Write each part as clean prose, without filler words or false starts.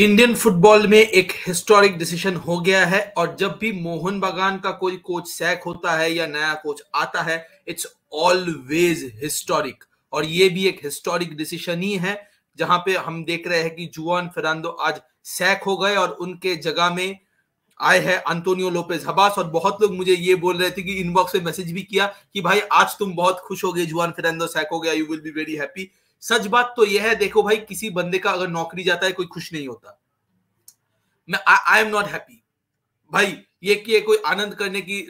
Indian football में एक historic decision हो गया है और जब भी मोहन बागान का कोई कोच सैक होता है या नया कोच आता है इट्स ऑलवेज हिस्टोरिक। और ये भी एक हिस्टोरिक डिसीजन ही है जहां पे हम देख रहे हैं कि जुआन फेरांडो आज सैक हो गए और उनके जगह में आए हैं अंतोनियो लोपेज हबास। और बहुत लोग मुझे ये बोल रहे थे कि इनबॉक्स में मैसेज भी किया कि भाई आज तुम बहुत खुश हो गए, जुआन फेरांडो सैक हो गया, you will be very happy. सच बात तो यह है, देखो भाई किसी बंदे का अगर नौकरी जाता है कोई खुश नहीं होता। मैं आई एम नॉट हैप्पी भाई, ये कि कोई आनंद करने की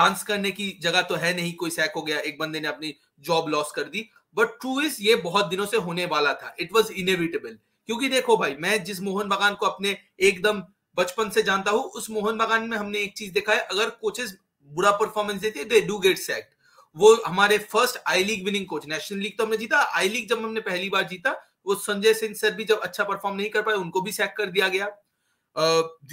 डांस करने की जगह तो है नहीं। कोई सैक हो गया, एक बंदे ने अपनी जॉब लॉस कर दी, बट ट्रू इज ये बहुत दिनों से होने वाला था, इट वाज इनएविटेबल। क्योंकि देखो भाई मैं जिस मोहन बागान को अपने एकदम बचपन से जानता हूं उस मोहन बागान में हमने एक चीज देखा है, अगर कोचेस बुरा परफॉर्मेंस देते दे डू गेट सैक्ड। वो हमारे first I league winning coach, national league तो हमने जीता, आई लीग जब हमने पहली बार जीता वो संजय सिंह सर भी जब अच्छा परफॉर्म नहीं कर पाए उनको भी सैक कर दिया गया।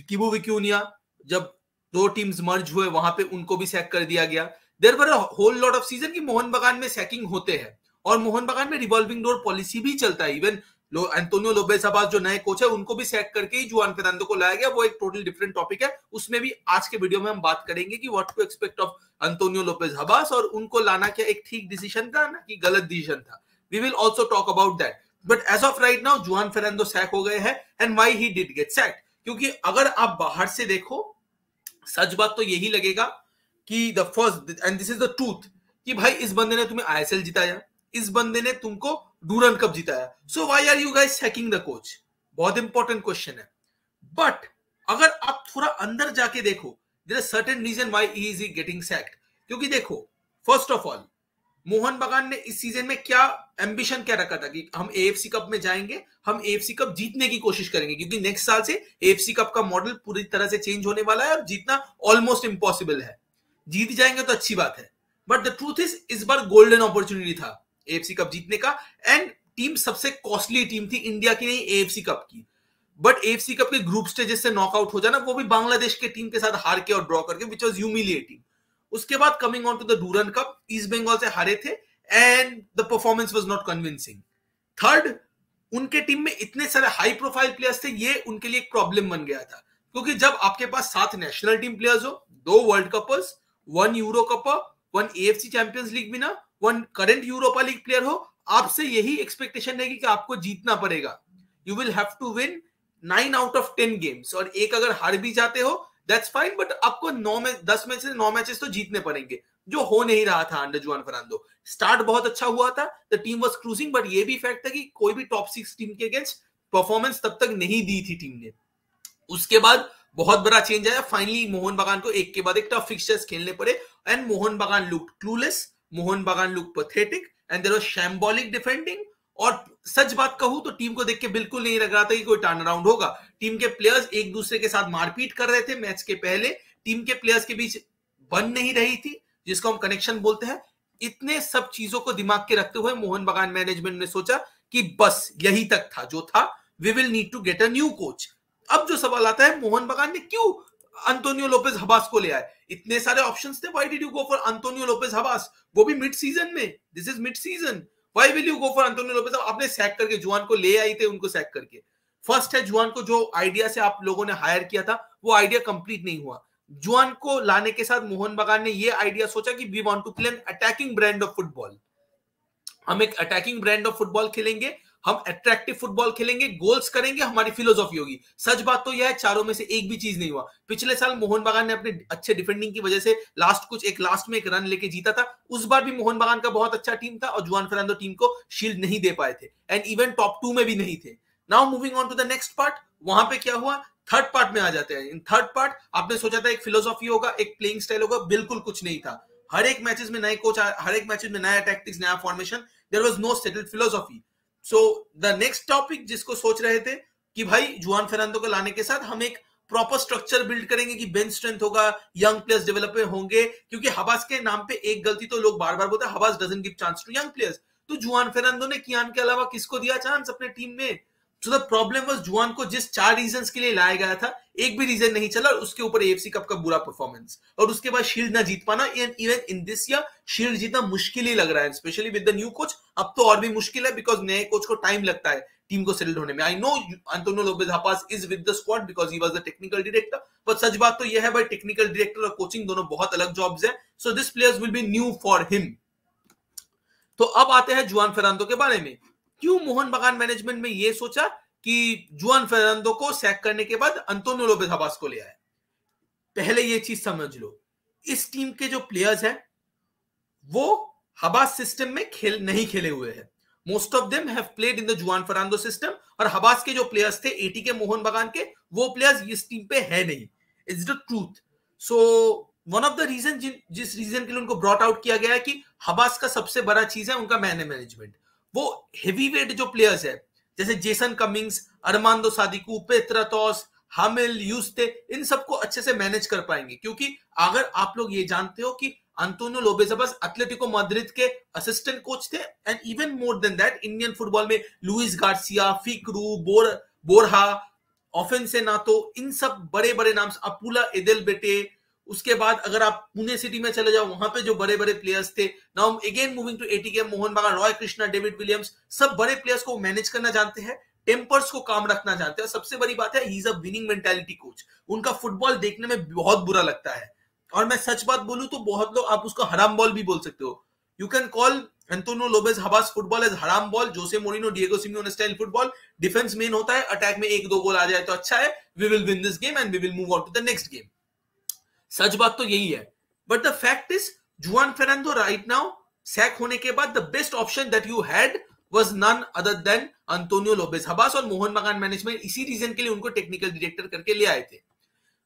किबू विक्यूनिया जब दो टीम्स मर्ज हुए वहां पे उनको भी सैक कर दिया गया। There were a whole lot of season कि मोहन बागान में सैकिंग होते हैं और मोहन बागान में रिवॉल्विंग डोर पॉलिसी भी चलता है। इवन एंटोनियो लोपेज हबास जो नए कोच है उनको भी सैक करके ही जुआन फेरांडो को लाया गया। वो एक टोटल डिफरेंट टॉपिक है, उसमें भी आज के वीडियो में हम बात करेंगे कि what to expect of Antonio Lopez Habas और उनको लाना क्या एक ठीक डिसीजन था ना कि गलत डिसीजन था। We will also talk about that, but as of right now Juan Ferrando sac हो गए हैं and why he did get sacked. क्योंकि अगर आप बाहर से देखो सच बात तो यही लगेगा कि the first and this is the truth कि भाई इस बंदे ने तुम्हें आईएसएल जिताया, इस बंदे ने तुमको डूरंड कप जिताया, so why are you guys sacking the coach? बहुत इंपॉर्टेंट क्वेश्चन है। बट अगर आप थोड़ा अंदर जाके देखो there are certain reason why he is getting sacked. क्योंकि देखो first of all Mohan Bagan ने इस सीजन में क्या एम्बिशन क्या रखा था कि हम एएफसी कप में जाएंगे, हम एएफसी कप जीतने की कोशिश करेंगे, क्योंकि नेक्स्ट साल से एएफसी कप का मॉडल पूरी तरह से चेंज होने वाला है और जीतना ऑलमोस्ट इम्पॉसिबल है। जीत जाएंगे तो अच्छी बात है, बट द ट्रूथ इज इस बार गोल्डन अपॉर्चुनिटी था एएफसी कप जीतने का एंड टीम सबसे कॉस्टली टीम थी इंडिया की नहीं एएफसी कप की। बट एएफसी कप के ग्रुप स्टेजेस से नॉकआउट हो जाना, वो भी बांग्लादेश के टीम के साथ हार के और ड्रॉ करके, विच वाज ह्यूमिलिएटिंग। उसके बाद coming on to the Durand cup, East Bengal से हारे थे and the performance was not convincing. Third, उनके टीम में इतने सारे हाई प्रोफाइल प्लेयर्स थे, ये उनके लिए एक प्रॉब्लम बन गया था। क्योंकि जब आपके पास 7 नेशनल टीम प्लेयर्स हो, 2 world कपर्स, 1 euro cupper, 1 AFC champions league winner, 1 current Europa league player हो, आपसे यही एक्सपेक्टेशन रहेगी कि आपको जीतना पड़ेगा। You will have to win 9 out of 10 games और एक अगर हार भी जाते हो दैट्स फाइन, बट आपको 10 में से 9 मैचेस तो जीतने पड़ेंगे, जो हो नहीं रहा था अंडर जुआन फेरांडो। स्टार्ट बहुत अच्छा हुआ था, the team was cruising, but ये भी फैक्ट था कि कोई भी टॉप 6 टीम के अगेंस्ट परफॉर्मेंस तब तक नहीं दी थी टीम ने। उसके बाद बहुत बड़ा चेंज आया, फाइनली मोहन बागान को एक के बाद एक टफ फिक्स्चर्स खेलने पड़े एंड मोहन बागान looked clueless, Mohan Bagan look pathetic and there was shambolic defending. और सच बात कहूं तो टीम को देख के बिल्कुल नहीं लग रहा था कि कोई टर्न अराउंड होगा। टीम के प्लेयर्स एक दूसरे के साथ मारपीट कर रहे थे, मैच के पहले टीम के प्लेयर्स के बीच बन नहीं रही थी जिसको हम कनेक्शन बोलते हैं। इतने सब चीजों को दिमाग के रखते हुए मोहन बागान मैनेजमेंट ने सोचा कि बस यही तक था जो था, we will need to get a new coach. अब जो सवाल आता है मोहन बागान ने क्यों अंतोनियो लोपेज हबास को ले आए? इतने सारे ऑप्शंस थे, why did you go for Antonio Lopez Habas? वो भी मिड सीजन में, this is mid season, why will you go for Antonio Lopez? आपने सैक करके जुआन को ले आई थे, उनको सैक करके। फर्स्ट है जुआन को जो आइडिया से आप लोगों ने हायर किया था वो आइडिया कंप्लीट नहीं हुआ। जुआन को लाने के साथ मोहन बागान ने ये आइडिया सोचा कि we want to play an attacking brand of football, हम एक अटैकिंग ब्रांड ऑफ फुटबॉल खेलेंगे, हम अट्रैक्टिव फुटबॉल खेलेंगे, गोल्स करेंगे, हमारी फिलोसॉफी होगी। सच बात तो यह है चारों में से एक भी चीज नहीं हुआ। पिछले साल मोहन बागान ने अपने अच्छे डिफेंडिंग की वजह से लास्ट में एक रन लेके जीता था, उस बार भी मोहन बागान का बहुत अच्छा टीम था और जुआन फेरांडो टीम को शील्ड नहीं दे पाए थे एंड इवन टॉप 2 में भी नहीं थे। Now moving on to the next part, वहां पे क्या हुआ? थर्ड पार्ट में आ जाते हैं। इन थर्ड पार्ट आपने सोचा था एक फिलोसॉफी होगा, एक प्लेइंग स्टाइल होगा, बिल्कुल कुछ नहीं था। हर एक मैचेस में नए कोच, हर एक मैचेस में नया टैक्टिक्स, नया formation, there was no settled philosophy. So the next topic जिसको सोच रहे थे कि भाई जुआन फेरांडो को लाने के साथ हम एक प्रॉपर स्ट्रक्चर बिल्ड करेंगे कि बेंच स्ट्रेंथ होगा, यंग प्लेयर्स डेवलपर होंगे, क्योंकि हबास के नाम पे एक गलती तो लोग बार बार बोलते हैं, Habas doesn't give chance to young players. तो जुआन फेरांडो ने कियान के अलावा किसको दिया चांस अपने टीम में? So the problem was Juan को जिस 4 रीजंस के लिए लाया गया था एक भी रीजन नहीं चला, और उसके ऊपर एएफसी कप का बुरा परफॉर्मेंस और उसके बाद शील्ड ना जीत पाना। Even in this year shield जीतना मुश्किल ही लग रहा है, specially with the new coach. अब तो और भी मुश्किल है बिकॉज नए कोच को टाइम लगता है, टीम को सेटल होने में। I know Antonio Lopez Habas is with the squad because he was the technical director, but सच बात तो यह है भाई टेक्निकल डायरेक्टर और कोचिंग दोनों बहुत अलग जॉब्स है, so this players will be new for him. तो अब आते हैं जुआन फेरांदो के बारे में। क्यों मोहन बागान मैनेजमेंट में यह सोचा कि जुआन फेरांदो को सैक करने के बाद एंटोनियो लोपेज हापास को ले आया? पहले यह चीज समझ लो, इस टीम के जो प्लेयर्स हैं वो हबास सिस्टम में नहीं खेले हुए हैं। Most of them have played in the Juan Ferrando system, और हबास के जो प्लेयर्स थे एटीके मोहन बगान के वो प्लेयर्स इस टीम पे है नहीं। It's the truth. So one of the reason जिस रीजन के लिए उनको ब्रॉट आउट किया गया है कि हबास का सबसे बड़ा चीज है उनका मैनेजमेंट। वो हेवीवेट जो प्लेयर्स है जैसे जेसन कमिंग्स, अरमांदो सादिकू, पेत्रातोस, हामिल, यूस्ते, इन सबको अच्छे से मैनेज कर पाएंगे, क्योंकि अगर आप लोग ये जानते हो कि Antonio Lopez Habas Atletico Madrid के असिस्टेंट कोच थे, and even more than that Indian football में लुइस गार्सिया, फिकरू, बोरहा, ऑफेंसेनातो, इन सब बड़े बड़े नाम, अपुला एदेल बेटे। उसके बाद अगर आप पुणे सिटी में चले जाओ वहां पे जो बड़े बड़े प्लेयर्स थे, now again moving to ATK Mohan Bagan, Roy Krishna, David Williams, सब बड़े प्लेयर्स को मैनेज करना जानते हैं, टेम्पर्स को काम रखना जानते हैं। सबसे बड़ी बात है he is a winning mentality coach. उनका फुटबॉल देखने में बहुत बुरा लगता है, और मैं सच बात बोलूं तो बहुत लोग आप उसको हराम बॉल भी बोल सकते हो। You can call Antonio Lopez Habas football as हराम ball, Jose Mourinho, Diego Simeone style football. Defence main होता है, अटैक में एक दो गोल आ जाए तो अच्छा है, we will win this game and we will move on to the next game. सच बात तो यही है, but the fact is Juan Ferrando right now sack होने के बाद the best option that you had was none other than Antonio Lopez Habas, और Mohun Bagan management इसी रीजन के लिए उनको टेक्निकल डायरेक्टर करके ले आए थे।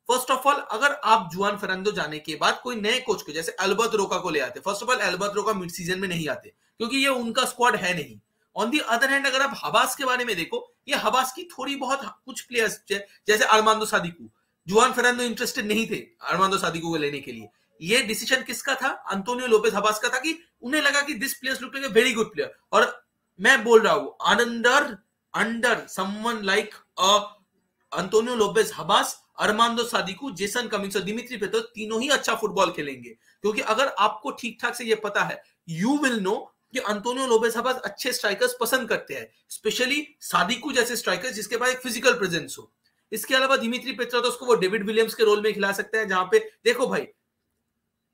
फर्स्ट ऑफ ऑल अगर आप जुआन फेरांदो जाने के बाद कोई नए कोच को जैसे अल्बर्ट रोका को ले आते, first of all Albert Roca mid season में नहीं आते क्योंकि ये उनका स्क्वाड है नहीं। ऑन दी अदर हैंड अगर आप हबास के बारे में देखो, ये हबास की थोड़ी बहुत कुछ प्लेयर्स जैसे अरमांदो सादिकू, जुआन फेरांदो इंटरेस्टेड नहीं थे अरमांदो सादिकू को लेने के लिए। ये डिसीजन किसका था? एंटोनियो लोपेज हाबास का था, कि उन्हें लगा कि this players look like a very good player, और मैं बोल रहा हूं under someone like Antonio Lopez Habas, Armando Sadiku, Jason Cummings और दिमित्री पेट्रोस तीनों ही अच्छा फुटबॉल खेलेंगे। क्योंकि अगर आपको ठीक ठाक से ये पता है, यू विल नो कि एंटोनियो लोपेज हाबास अच्छे स्ट्राइकर्स पसंद करते हैं, स्पेशली सादिकू जैसे स्ट्राइकर्स जिसके पास एक फिजिकल प्रेजेंस हो। इसके अलावा दिमित्री पेट्राटोस को वो डेविड विलियम्स के रोल में खिला सकते हैं, जहां पे देखो भाई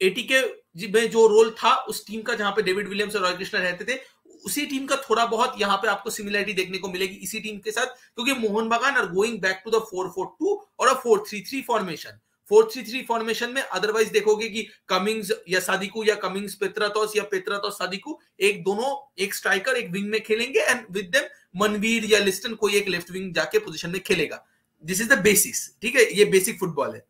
एटीके में जो रोल था उस टीम का जहां पे डेविड विलियम्स और रॉय कृष्णा रहते थे, उसी टीम का थोड़ा बहुत यहाँ पे आपको सिमिलरिटी देखने को मिलेगी इसी टीम के साथ, क्योंकि Mohan Bagan are going back to the 4-4-2 और 4-3-3 फॉर्मेशन। 4-3-3 फॉर्मेशन में अदरवाइज देखोगे कि कमिंग्स या सादिकू या कमिंग्स पेत्रातोस या पेत्रातोस सादिकू, एक दोनों एक स्ट्राइकर एक विंग में खेलेंगे, एंड विद देम मनवीर या लिस्टन कोई एक लेफ्ट विंग जाके पोजीशन में खेलेगा। दिस इज द बेसिक्स, ठीक है, ये बेसिक फुटबॉल है।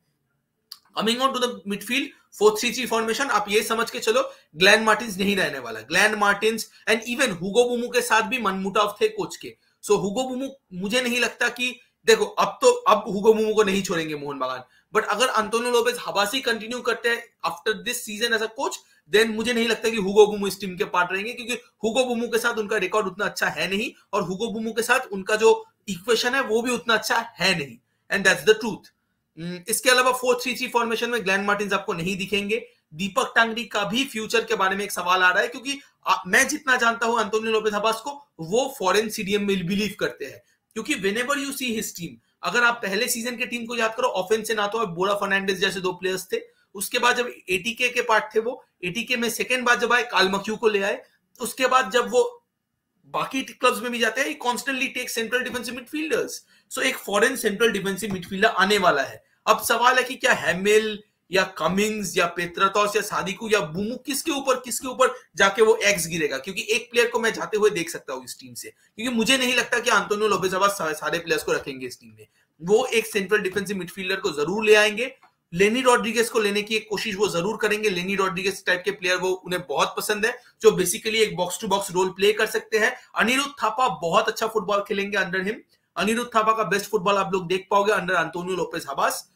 Coming on to the midfield 4-3-3 formation, आप ये समझ के चलो ग्लेन मार्टिन्स नहीं रहने वाला। Glenn Martins and even Hugo Boumous के साथ भी मनमुटाव थे कोच के। सो हुगो बुमू मुझे नहीं लगता कि देखो अब हुगो बुमू को नहीं छोड़ेंगे मोहन बागान, बट अगर एंटोनियो लोपेज हाबास ही कंटिन्यू करते हैं after this season as a coach, then मुझे नहीं लगता कि हुगो बुमू इस टीम के पार्ट रहेंगे, क्योंकि हुगो बुमू के साथ उनका रिकॉर्ड उतना अच्छा है नहीं, और हुगो बुमू के साथ उनका जो इक्वेशन है वो भी उतना अच्छा है नहीं, एंड दैट्स द ट्रूथ। इसके अलावा 4-3-3 फॉर्मेशन में ग्लेन मार्टिन्स आपको नहीं दिखेंगे। दीपक टांगरी का भी फ्यूचर के बारे में एक सवाल आ रहा है, क्योंकि मैं जितना जानता हूं एंटोनियो लोपेज हाबास को वो फॉरेन सीडीएम में बिलीव करते हैं, क्योंकि whenever you see his team, अगर आप पहले सीजन के टीम को याद करो ऑफेंस से ना तो बोरा फर्नांडिस जैसे दो प्लेयर्स थे, उसके बाद जब एटीके के पार्ट थे वो एटीके में सेकेंड बार जब आए कालमक्यू को ले आए, उसके बाद जब वो बाकी क्लब्स में भी जाते हैं constantly take central defensive midfielders. So एक फॉरेन सेंट्रल डिफेंसिव मिडफील्डर आने वाला है। अब सवाल है कि क्या हैमिल या कमिंग्स या पेत्रातोस या सादिकू या बुमू किसके ऊपर जाके वो एक्स गिरेगा, क्योंकि एक प्लेयर को मैं जाते हुए देख सकता हूं इस टीम से, क्योंकि मुझे नहीं लगता कि एंटोनियो लोपेज हाबास सारे प्लेयर्स को रखेंगे इस टीम में। वो एक सेंट्रल डिफेंसिव मिडफील्डर को जरूर ले आएंगे, लेनी रॉड्रिगेस को लेने की एक कोशिश वो जरूर करेंगे। लेनी रॉड्रिगेस टाइप के प्लेयर वो उन्हें बहुत पसंद है, जो बेसिकली एक box to box role play कर सकते हैं। अनिरुद्ध थापा बहुत अच्छा फुटबॉल खेलेंगे अंडर हिम। अनिरुद्ध थापा का बेस्ट फुटबॉल आप लोग देख पाओगे अंडर एंटोनियो लोपेज हाबास।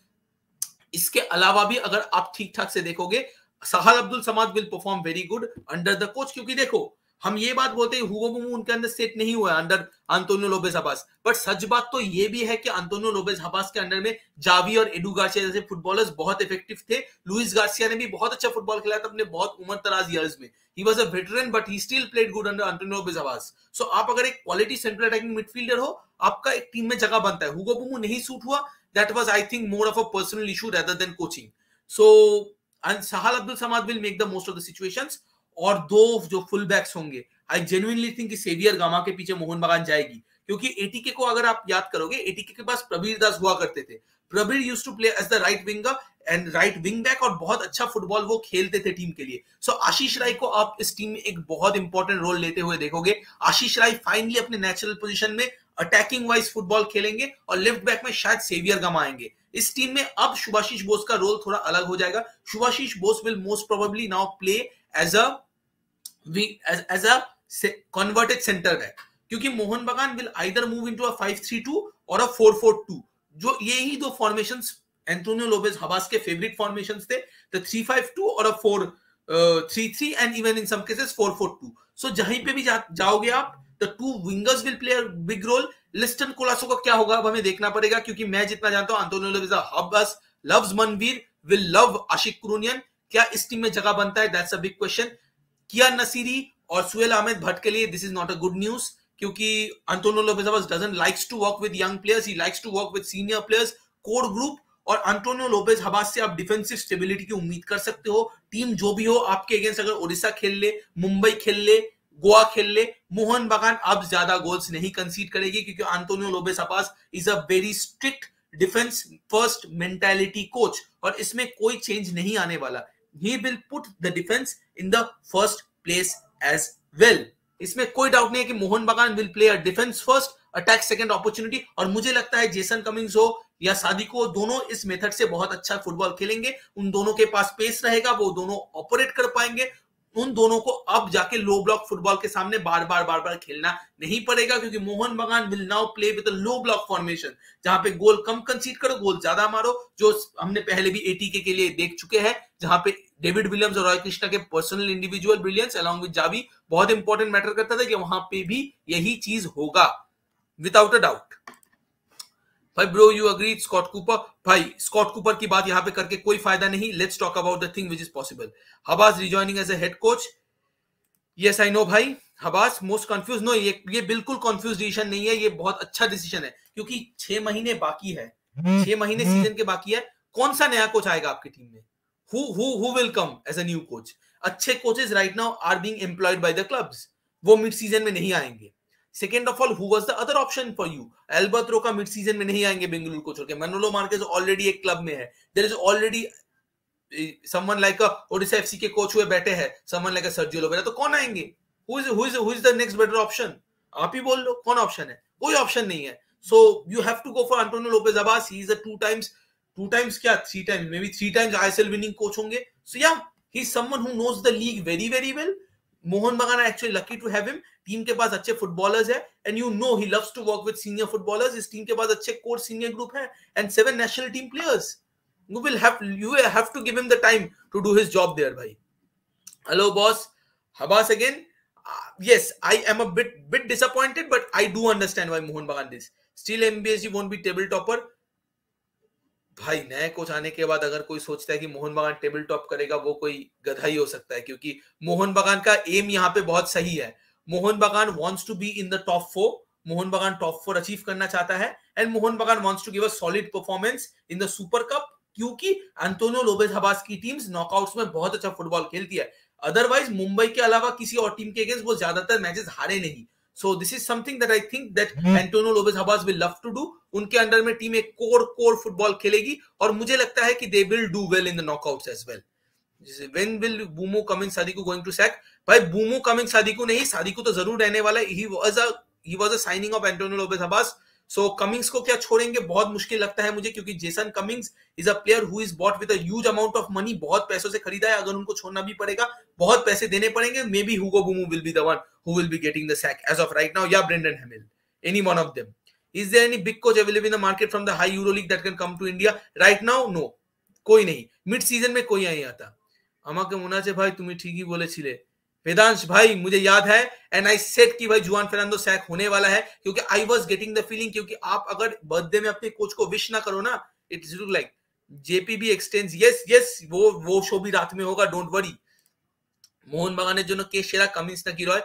इसके अलावा भी अगर आप ठीक ठाक से देखोगे, Sahal Abdul Samad will perform very good under the coach, क्योंकि देखो हम ये बात बोलते हैं हुगो बुमू उनके अंदर सेट नहीं हुआ under Antonio Lopez Habas, but सच बात तो ये भी है कि एंटोनियो लोपेज हबास के अंडर में जावी और एडू गार्सिया जैसे फुटबॉलर्स बहुत इफेक्टिव थे। लुइस गार्सिया ने भी बहुत अच्छा फुटबॉल खेला था अपने बहुत उम्रदराज इयर्स में। He was a veteran but he still played good under Antonio Lopez Habas. So आप अगर एक क्वालिटी सेंट्रल अटैकिंग मिडफील्डर हो, आपका एक टीम में जगह बनता है। हुगो बुमू नहीं सूट हुआ, that was I think more of a personal issue rather than coaching. So and Sahal Abdul Samad will make the most of the situations. और दो जो फुल बैक्स होंगे, I genuinely think saviour Gama के पीछे मोहन बागान जाएगी, क्योंकि एटीके को अगर आप याद करोगे, एटीके के पास प्रबीर दास हुआ करते थे। Prabir used to play as the right winger and right wing back, और बहुत अच्छा फुटबॉल वो खेलते थे टीम के लिए। सो आशीष राय को आप इस टीम में एक बहुत इंपॉर्टेंट रोल लेते हुए देखोगे। आशीष राय फाइनली अपने नेचुरल पोजिशन में अटैकिंग वाइज फुटबॉल खेलेंगे और लेफ्ट बैक में शायद सेवियर गामा आएंगे। इस टीम में अब शुभाशीष बोस का रोल थोड़ा अलग हो जाएगा। Subhasish Bose will most probably now play as a converted center back, क्योंकि मोहन बगान will either move into a 5-3-2 और a 4-4-2, जो यही दो फॉर्मेशंस एंटोनियो लोपेज हबास के फेवरेट फॉर्मेशंस थे, the 3-5-2 और a 4-3-3 and even in some cases 4-4-2। सो जहीं पे भी जाओगे आप, the two wingers will play a big role। Liston Colaco का क्या होगा अब हमें देखना पड़ेगा, क्योंकि मैं जितना जानता हूं Antonio Lopez Habas loves Manvir, will love Ashique Kuruniyan. क्या इस टीम में जगह बनता है, दैट्स अ बिग क्वेश्चन। किया नसीरी और सुहेल अहमद भट्ट के लिए this is not a good news, क्योंकि Antonio Lopez Habas doesn't likes to work with young players, he likes to work with senior players, core group. और एंटोनियो लोपेज हबास से आप defensive stability की उम्मीद कर सकते हो। टीम जो भी हो आपके अगेंस्ट अगर ओडिशा खेल ले, मुंबई खेल ले, गोवा खेल ले, मोहन बागान अब ज्यादा गोल्स नहीं कंसीड करेगी, क्योंकि Antonio Lopez Habas is a very strict defence first mentality coach, और इसमें कोई चेंज नहीं आने वाला। He will put the defense in the first place as well. इसमें कोई डाउट नहीं है कि मोहन बागान will play a defense first, attack second opportunity। और मुझे लगता है जेसन कमिंग्स हो या सादिक हो, दोनों इस मेथड से बहुत अच्छा फुटबॉल खेलेंगे। उन दोनों के पास पेस रहेगा, वो दोनों ऑपरेट कर पाएंगे। उन दोनों को अब जाके लो ब्लॉक फुटबॉल के सामने बार बार खेलना नहीं पड़ेगा, क्योंकि Mohan Bagan will now play with a low block formation, जहां पे गोल कम कंसीड करो, गोल ज्यादा मारो, जो हमने पहले भी एटीके के लिए देख चुके हैं, जहां पे डेविड विलियम्स और रॉय कृष्णा के personal individual brilliance along with Javi बहुत इंपॉर्टेंट मैटर करता था, कि वहां पे भी यही चीज होगा विदाउट अ डाउट। भाई bro you agree Scott Cooper, भाई स्कॉट कूपर की बात यहाँ पे करके कोई फायदा नहीं। Let's talk about the thing which is possible. Habas rejoining as a head coach, yes I know भाई, हबास मोस्ट कंफ्यूज। नो, ये बिल्कुल कंफ्यूज डिसीजन नहीं है, ये बहुत अच्छा डिसीजन है, क्योंकि 6 महीने बाकी है, 6 महीने सीजन के बाकी है। कौन सा नया कोच आएगा आपकी टीम में? Who will come as a new coach? अच्छे coaches right now are being employed by the clubs, वो मिड सीजन में नहीं आएंगे। Second of all, who was the other option for you? Alberto Roca mid season में नहीं आएंगे बेंगलुरु को छोड़कर। मनोलो मार्केज ऑलरेडी एक क्लब में है। There is already someone like a Odisha FC के कोच हुए बैठे हैं, someone like a Sergio Lobera. तो कौन आएंगे? Who is the next better option? आप ही बोल लो कौन ऑप्शन है? कोई ऑप्शन नहीं है। So you have to go for Antonio Lopez Habas. He is a three times ISL winning coach होंगे। So yeah, he is someone who knows the league very well. Mohun Bagan actually lucky to have him. Team के पास अच्छे footballers है, and you know he loves to work with senior footballers. इस team के पास अच्छे core senior group है and 7 national team players. You have to give him the time to do his job there भाई। Hello boss Habas again, yes I am a bit disappointed, but I do understand why Mohan बगान this. Still MBSG won't be table topper. भाई नए coach आने के बाद अगर कोई सोचता है कि मोहन बागान टेबल टॉप करेगा, वो कोई गधाई हो सकता है, क्योंकि मोहन बागान का एम यहाँ पे बहुत सही है। Mohun Bagan wants to be in the top 4, Mohun Bagan top 4 achieve करना चाहता है, and Mohun Bagan wants to give a solid performance in the super cup, क्योंकि एंटोनियो लोपेज हबास की टीम्स नॉकआउट्स में बहुत अच्छा फुटबॉल खेलती है। अदरवाइज मुंबई के अलावा किसी और टीम के अगेंस्ट वो ज्यादातर मैचेस हारे नहीं। So this is something that I think that Antonio Lopez Habas will love to do. उनके अंडर में टीम एक कोर फुटबॉल खेलेगी, और मुझे लगता है कि they will do well in the knockouts as well. When will Bumo Cummings Sadiku going to sack? भाई Bumo Cummings Sadiku नहीं, Sadiku तो जरूर रहने वाला है। He was a signing of Antonio Lopez Habas. So Cummings को क्या छोड़ेंगे, बहुत मुश्किल लगता है मुझे, क्योंकि Jason Cummings is a player who is bought with a huge amount of money, बहुत पैसों से खरीदा है। अगर उनको छोड़ना भी पड़ेगा, बहुत पैसे देने पड़ेंगे। मे be Hugo Boumous will be the one who will be getting the sack as of right now, या Brendan Hamill, any one of them. Is there any big coach available in the market from the high Euro league that can come to India right now? No, कोई नहीं। Mid season में कोई नहीं आता। আমাকে মনে আছে ভাই, তুমি ঠিকই বলেছিলে वेदांश भाई मुझे याद है एंड आई सेड कि भाई जुआन फेर्नांडो सैक होने वाला है, क्योंकि I was getting the feeling, क्योंकि आप अगर बर्थडे में अपने कोच को विश ना करो ना, it's like JPB extends yes yes, वो शो भी रात में होगा, डोंट वरी। मोहन बागान जो के शेरा कमिंस ना की रॉय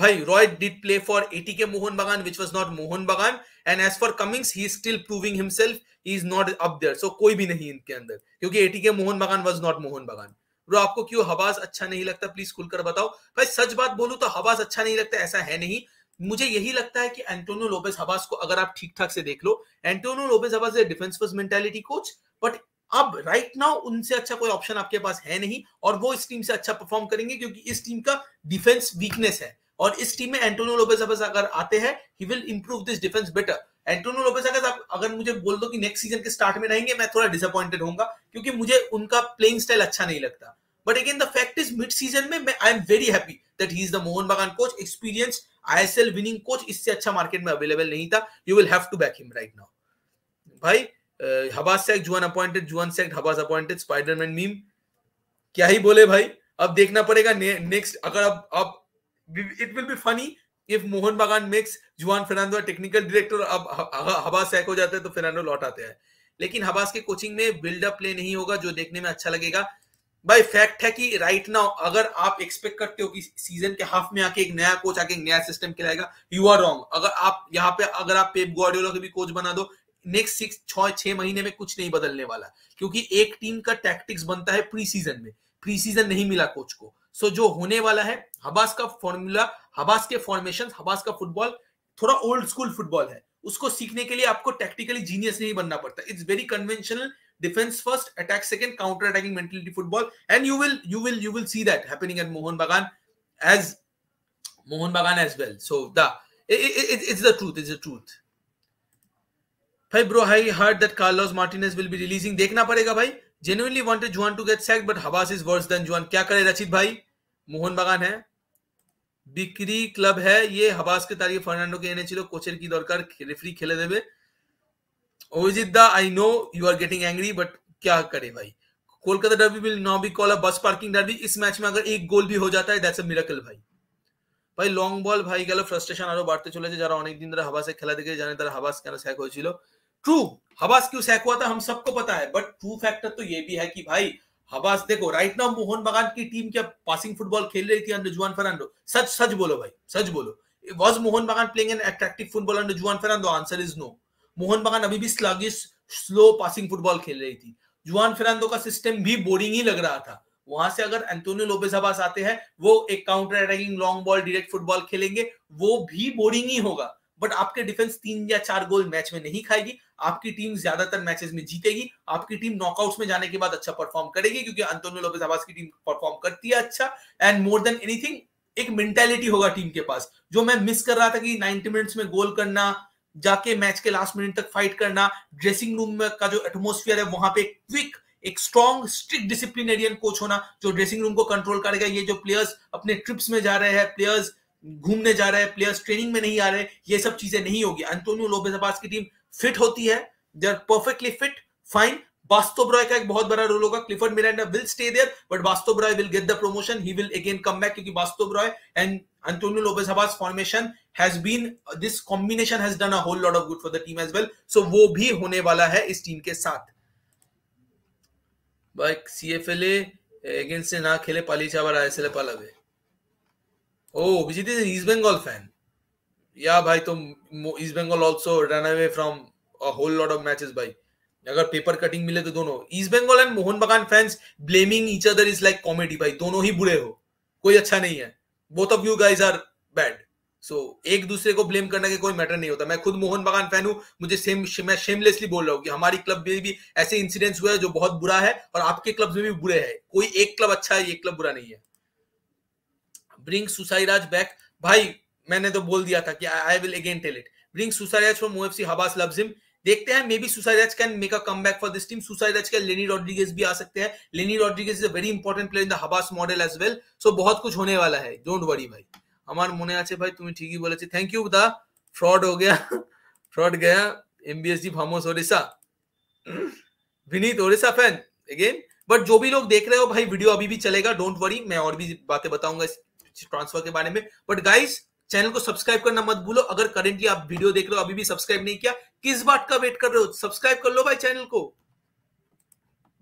भाई, Roy did play for ATK Mohan Bagan which was not Mohun Bagan, and as for Cummings he is still proving himself, he is not up there, so कोई भी नहीं इनके अंदर, क्योंकि एटीके मोहन बागान वाज नॉट मोहन बागान। ब्रो आपको क्यों हवास अच्छा नहीं लगता, प्लीज खुलकर बताओ। भाई सच बात बोलूं तो हवास अच्छा नहीं लगता ऐसा है नहीं, मुझे यही लगता है कि एंटोनियो लोपेज हवास को अगर आप ठीक ठाक से देख लो, Antonio Lopez Habas defence first mentality coach, but अब राइट नाउ उनसे अच्छा कोई ऑप्शन आपके पास है नहीं, और वो इस टीम से अच्छा परफॉर्म करेंगे, क्योंकि इस टीम का डिफेंस वीकनेस है, और इस टीम में एंटोनियो लोपेज हवास अगर आते हैं, he will improve this defence better. Antonio Lopez अगर मुझे बोल दो कि नेक्स्ट सीजन के स्टार्ट में रहेंगे, मैं थोड़ा डिसअपॉइंटेड होऊंगा, क्योंकि मुझे उनका प्लेइंग स्टाइल अच्छा नहीं लगता, but again the fact is mid season में I am very happy that he is the Mohun Bagan coach, experience ISL winning coach, इससे अच्छा मार्केट में अवेलेबल नहीं था, you will have to back him right now. भाई Habas sack Juan appointed, Juan sack Habas appointed, Spiderman meme क्या ही बोले भाई, अब देखना पड़ेगा नेक्स्ट, अगर अब it will be funny if Mohun Bagan makes Juan Ferrando technical director, अब हवास सैक हो जाते हैं तो फेर्नांडो लौट आते हैं, लेकिन हवास के कोचिंग में बिल्डअप प्ले नहीं होगा जो देखने में अच्छा लगेगा। भाई फैक्ट है कि राइट नाउ अगर आप एक्सपेक्ट करते हो कि सीजन के हाफ में आके एक नया कोच आके एक नया सिस्टम खिलाएगा, यू आर रॉन्ग। अगर आप यहाँ पे अगर आप पेप गार्डियोला के भी कोच बना दो, नेक्स्ट 6 महीने में कुछ नहीं बदलने वाला, क्योंकि एक टीम का टैक्टिक्स बनता है प्री सीजन में, प्री सीजन नहीं मिला कोच को, सो जो होने वाला है, हवास का फॉर्मूला, हवास के फॉर्मेशन, हवास का फुटबॉल थोड़ा ओल्ड स्कूल फुटबॉल है, उसको सीखने के लिए आपको टेक्टिकली जीनियस नहीं बनना पड़ता, it's very conventional, defence first, attack second, counter attacking mentality football, and you will see that happening at Mohan Bagan as well, so it's the truth. भाई bro I heard that Carlos Martinez will be releasing, देखना पड़ेगा भाई, genuinely wanted Juan to get sacked but Habas is worse than Juan, क्या करे रचित भाई, मोहन बागान है, बिक्री क्लब है ये, हवास के तारीफ फर्नांडो के एने चिलो कोचर की दरकार, रेफरी खेले देवे। ओजित दा I know you are getting angry but क्या करे भाई। Kolkata derby will now be called a bus parking derby, इस मैच में अगर एक गोल भी हो जाता है दैट्स अ मिरेकल भाई। भाई लॉन्ग बॉल भाई গেল फ्रस्ट्रेशन আরো বাড়তে চলেছে, যারা অনেক দিন ধরে হাবাসে খেলা দেখে জানে তারা হাবাস কেন सैक হয়েছিল। ट्रू हवास क्यों सैक हुआ था हम सबको पता है, बट ट्रू फैक्टर तो ये भी है कि भाई हवास देखो राइट नाउ मोहन बागान की टीम क्या पासिंग फुटबॉल खेल रही थी अंडर जुआन फेर्नांडो, सच बोलो भाई, सच बोलो, was Mohun Bagan playing an attractive football under Juan Ferrando, answer is no. Mohun Bagan अभी भी स्लगिश स्लो पासिंग फुटबॉल खेल रही थी, जुआन फेर्नांडो का सिस्टम भी बोरिंग ही लग रहा था, वहां से अगर एंटोनियो लोपेज हवास आते हैं वो एक counter attacking long ball direct football खेलेंगे, वो भी बोरिंग ही होगा, बट आपके डिफेंस 3 या 4 गोल मैच में नहीं खाएगी, आपकी टीम ज्यादातर मैचेस में जीतेगी, आपकी टीम नॉकआउट्स में जाने के बाद अच्छा परफॉर्म करेगी, क्योंकि एंटोनियो लोपेज हवास की टीम परफॉर्म करती है अच्छा, एंड मोर देन एनीथिंग एक मेंटालिटी होगा टीम के पास, जो मैं मिस कर रहा था कि 90 मिनट्स में गोल करना, जाके मैच के लास्ट मिनट तक फाइट करना, ड्रेसिंग रूम में का जो एटमोस्फियर है वहां पे क्विक एक स्ट्रॉन्ग स्ट्रिक्ट डिसिप्लिनेरियन कोच होना जो ड्रेसिंग रूम को कंट्रोल करेगा, ये जो प्लेयर्स अपने ट्रिप्स में जा रहे हैं, प्लेयर्स घूमने जा रहे हैं, प्लेयर्स ट्रेनिंग में नहीं आ रहे, ये सब चीजें नहीं होगी। एंटोनियो लोपेज हवास की टीम फिट होती है, they are perfectly fit fine, Bastab Roy का एक बहुत बड़ा रोल होगा, Clifford Miranda will stay there but Bastab Roy will get the promotion, he will again come back, क्योंकि Bastab Roy and Antonio Lopez Habas formation has been, this combination has done a whole lot of good for the team as well, सो वो भी होने वाला है इस team के साथ। भाई सीएफएलए अगेंस्ट से ना खेले पाली चावर आईएसएल पालावे, oh Vijit is an East Bengal fan, yeah bhai, to East Bengal also ran away from a whole lot of matches bhai, agar paper cutting mile to dono East Bengal and Mohun Bagan fans blaming each other is like comedy bhai, dono hi bure ho, koi acha nahi hai, both of you guys are bad, so ek dusre ko blame karne ka koi matter nahi hota, main khud Mohun Bagan fan hu, mujhe same main shamelessly bol raha hu ki hamari club mein bhi aise incidents hue hai jo bahut bura hai aur aapke clubs mein bhi bure hai, koi ek club acha hai, ek club bura nahi hai। Bring Susairaj back, भाई मैंने तो बोल दिया था कि I will again tell it, bring Susairaj from OFC, Habas loves him, देखते हैं maybe Susairaj can make a comeback for this team, Susairaj के Lenny Rodrigues भी आ सकते हैं, Lenny Rodrigues is a very important player in the Habas model as well, so बहुत कुछ होने वाला है, don't worry भाई, हमारे मने आचे भाई, तुम्हें ठीक ही बोला चे, thank you दा, fraud हो गया, fraud गया, MBSG famous Odisha, Vineet Odisha fan again, but जो भी लोग देख रहे हो भाई वीडियो अभी भी चलेगा, डोंट वरी, मैं और भी बातें बताऊंगा इस ट्रांसफर के बारे में। बट गाइस चैनल को सब्सक्राइब करना मत भूलो। अगर करेंटली आप वीडियो देख रहे हो अभी भी सब्सक्राइब नहीं किया, किस बात का वेट कर रहे हो? सब्सक्राइब कर लो भाई चैनल को।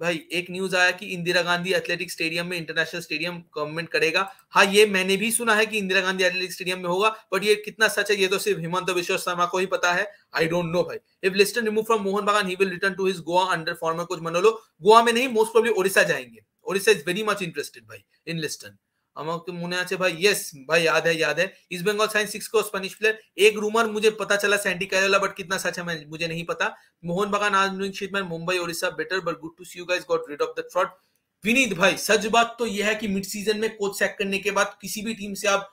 भाई एक न्यूज आया कि इंदिरा गांधी एथलेटिक स्टेडियम में इंटरनेशनल स्टेडियम गवर्नमेंट करेगा। हाँ ये मैंने भी सुना है कि इंदिरा गांधी एथलेटिक स्टेडियम में होगा, बट ये कितना सच है ये तो सिर्फ हिमंत विश्व शर्मा को ही पता है। आई डोंट नो भाई। If Liston remove from Mohun Bagan he will return to his Goa under former coach Manolo. Goa में नहीं, मोस्ट प्रोबब्ली ओडिशा जाएंगे। Odisha is very much interested भाई इन लिस्टन। हमारे मुने आचे भाई, यस भाई याद है याद है। ईस्ट बंगाल साइन 6 को स्पेनिश प्लेयर। एक रूमर मुझे पता चला सैंडी कैरोला, बट कितना सच है मुझे नहीं पता। मोहन बगान आज doing shit man, Mumbai Odisha better, but good to see you guys got rid of the fraud. Vineet भाई सच बात तो यह है कि मिड सीजन में कोच सैक करने के बाद किसी भी टीम से आप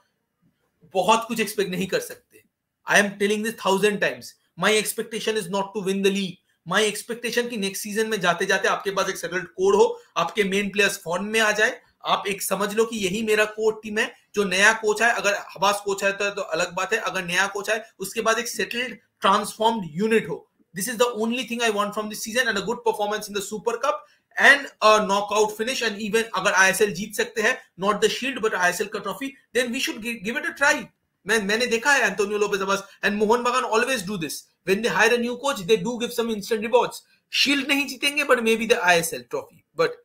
बहुत कुछ एक्सपेक्ट नहीं कर सकते। I am telling this 1000 times. My expectation is not to win the league. My expectation की नेक्स्ट सीजन में जाते जाते आपके पास एक सेटल्ड कोड हो, आपके मेन प्लेयर्स फॉर्म में आ जाए, आप एक समझ लो कि यही मेरा कोर टीम है। जो नया कोच है, अगर हबास कोच है तो अलग बात है, अगर नया कोच है उसके बाद एक सेटल्ड ट्रांसफॉर्म्ड यूनिट हो। This is the only thing I want from this season and a good performance in the super cup and a knockout finish and even अगर आईएसएल जीत सकते हैं, not the shield but ISL का trophy, then we should give it a try. मैंने देखा है Antonio Lopez Habas and Mohun Bagan always do this. When they hire a new coach they do give some instant rewards. Shield नहीं जीतेंगे but may be the ISL trophy. But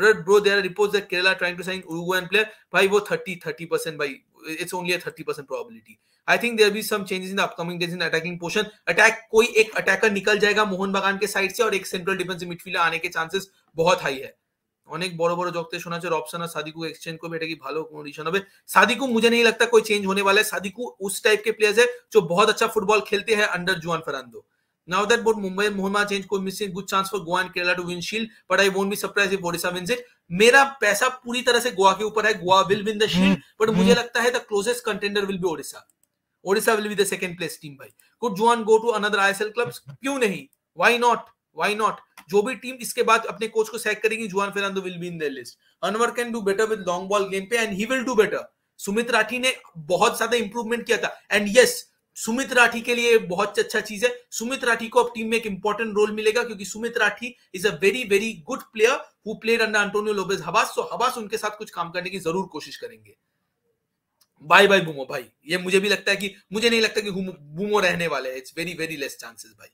bro, there are reports that Kerala trying to sign Uruguayan player. Bhai, wo 30% bhai. It's only a 30% probability. I think there will be some changes in the upcoming days in attacking portion. Attack, कोई एक attacker निकल जाएगा मोहन बागान के side से और एक central defensive midfielder आने के चांसेस बहुत हाई है। अनेक बड़ो बड़ो जगते शोना चाहिए ऑप्शन है सादिकू एक्सचेंज को बेटा की भालो कंडीशन है। सादिकू मुझे नहीं लगता कोई चेंज होने वाला है। सादिकू उस टाइप के प्लेयर्स है जो बहुत अच्छा फुटबॉल खेलते हैं under Juan Ferrando. Now that both Mumbai and Mohun Bagan change could miss a good chance for Goa and Kerala to win Shield, but I won't be surprised if Odisha wins it. मेरा पैसा पूरी तरह से गोवा के ऊपर है। Goa will win the Shield, but मुझे लगता है the closest contender will be Odisha. Odisha will be the second place team भाई। Could Juan go to another ISL clubs? क्यों नहीं? Why not? Why not? जो भी टीम इसके बाद अपने कोच को सैक करेगी, Juan Ferrando will be in their list. Anwar can do better with long ball game पे and he will do better. Sumit Rathi ने बहुत ज्यादा इंप्रूवमेंट किया था and yes. सुमित राठी के लिए बहुत अच्छा चीज है। सुमित राठी को अब टीम में एक इंपॉर्टेंट रोल मिलेगा क्योंकि Sumit Rathi is a very very good player who played under Antonio Lopez Habas. So Habas उनके साथ कुछ काम करने की जरूर कोशिश करेंगे। बाय बाय बुमो भाई। ये मुझे भी लगता है कि मुझे नहीं लगता कि बुमो रहने वाले हैं। It's very very less chances भाई।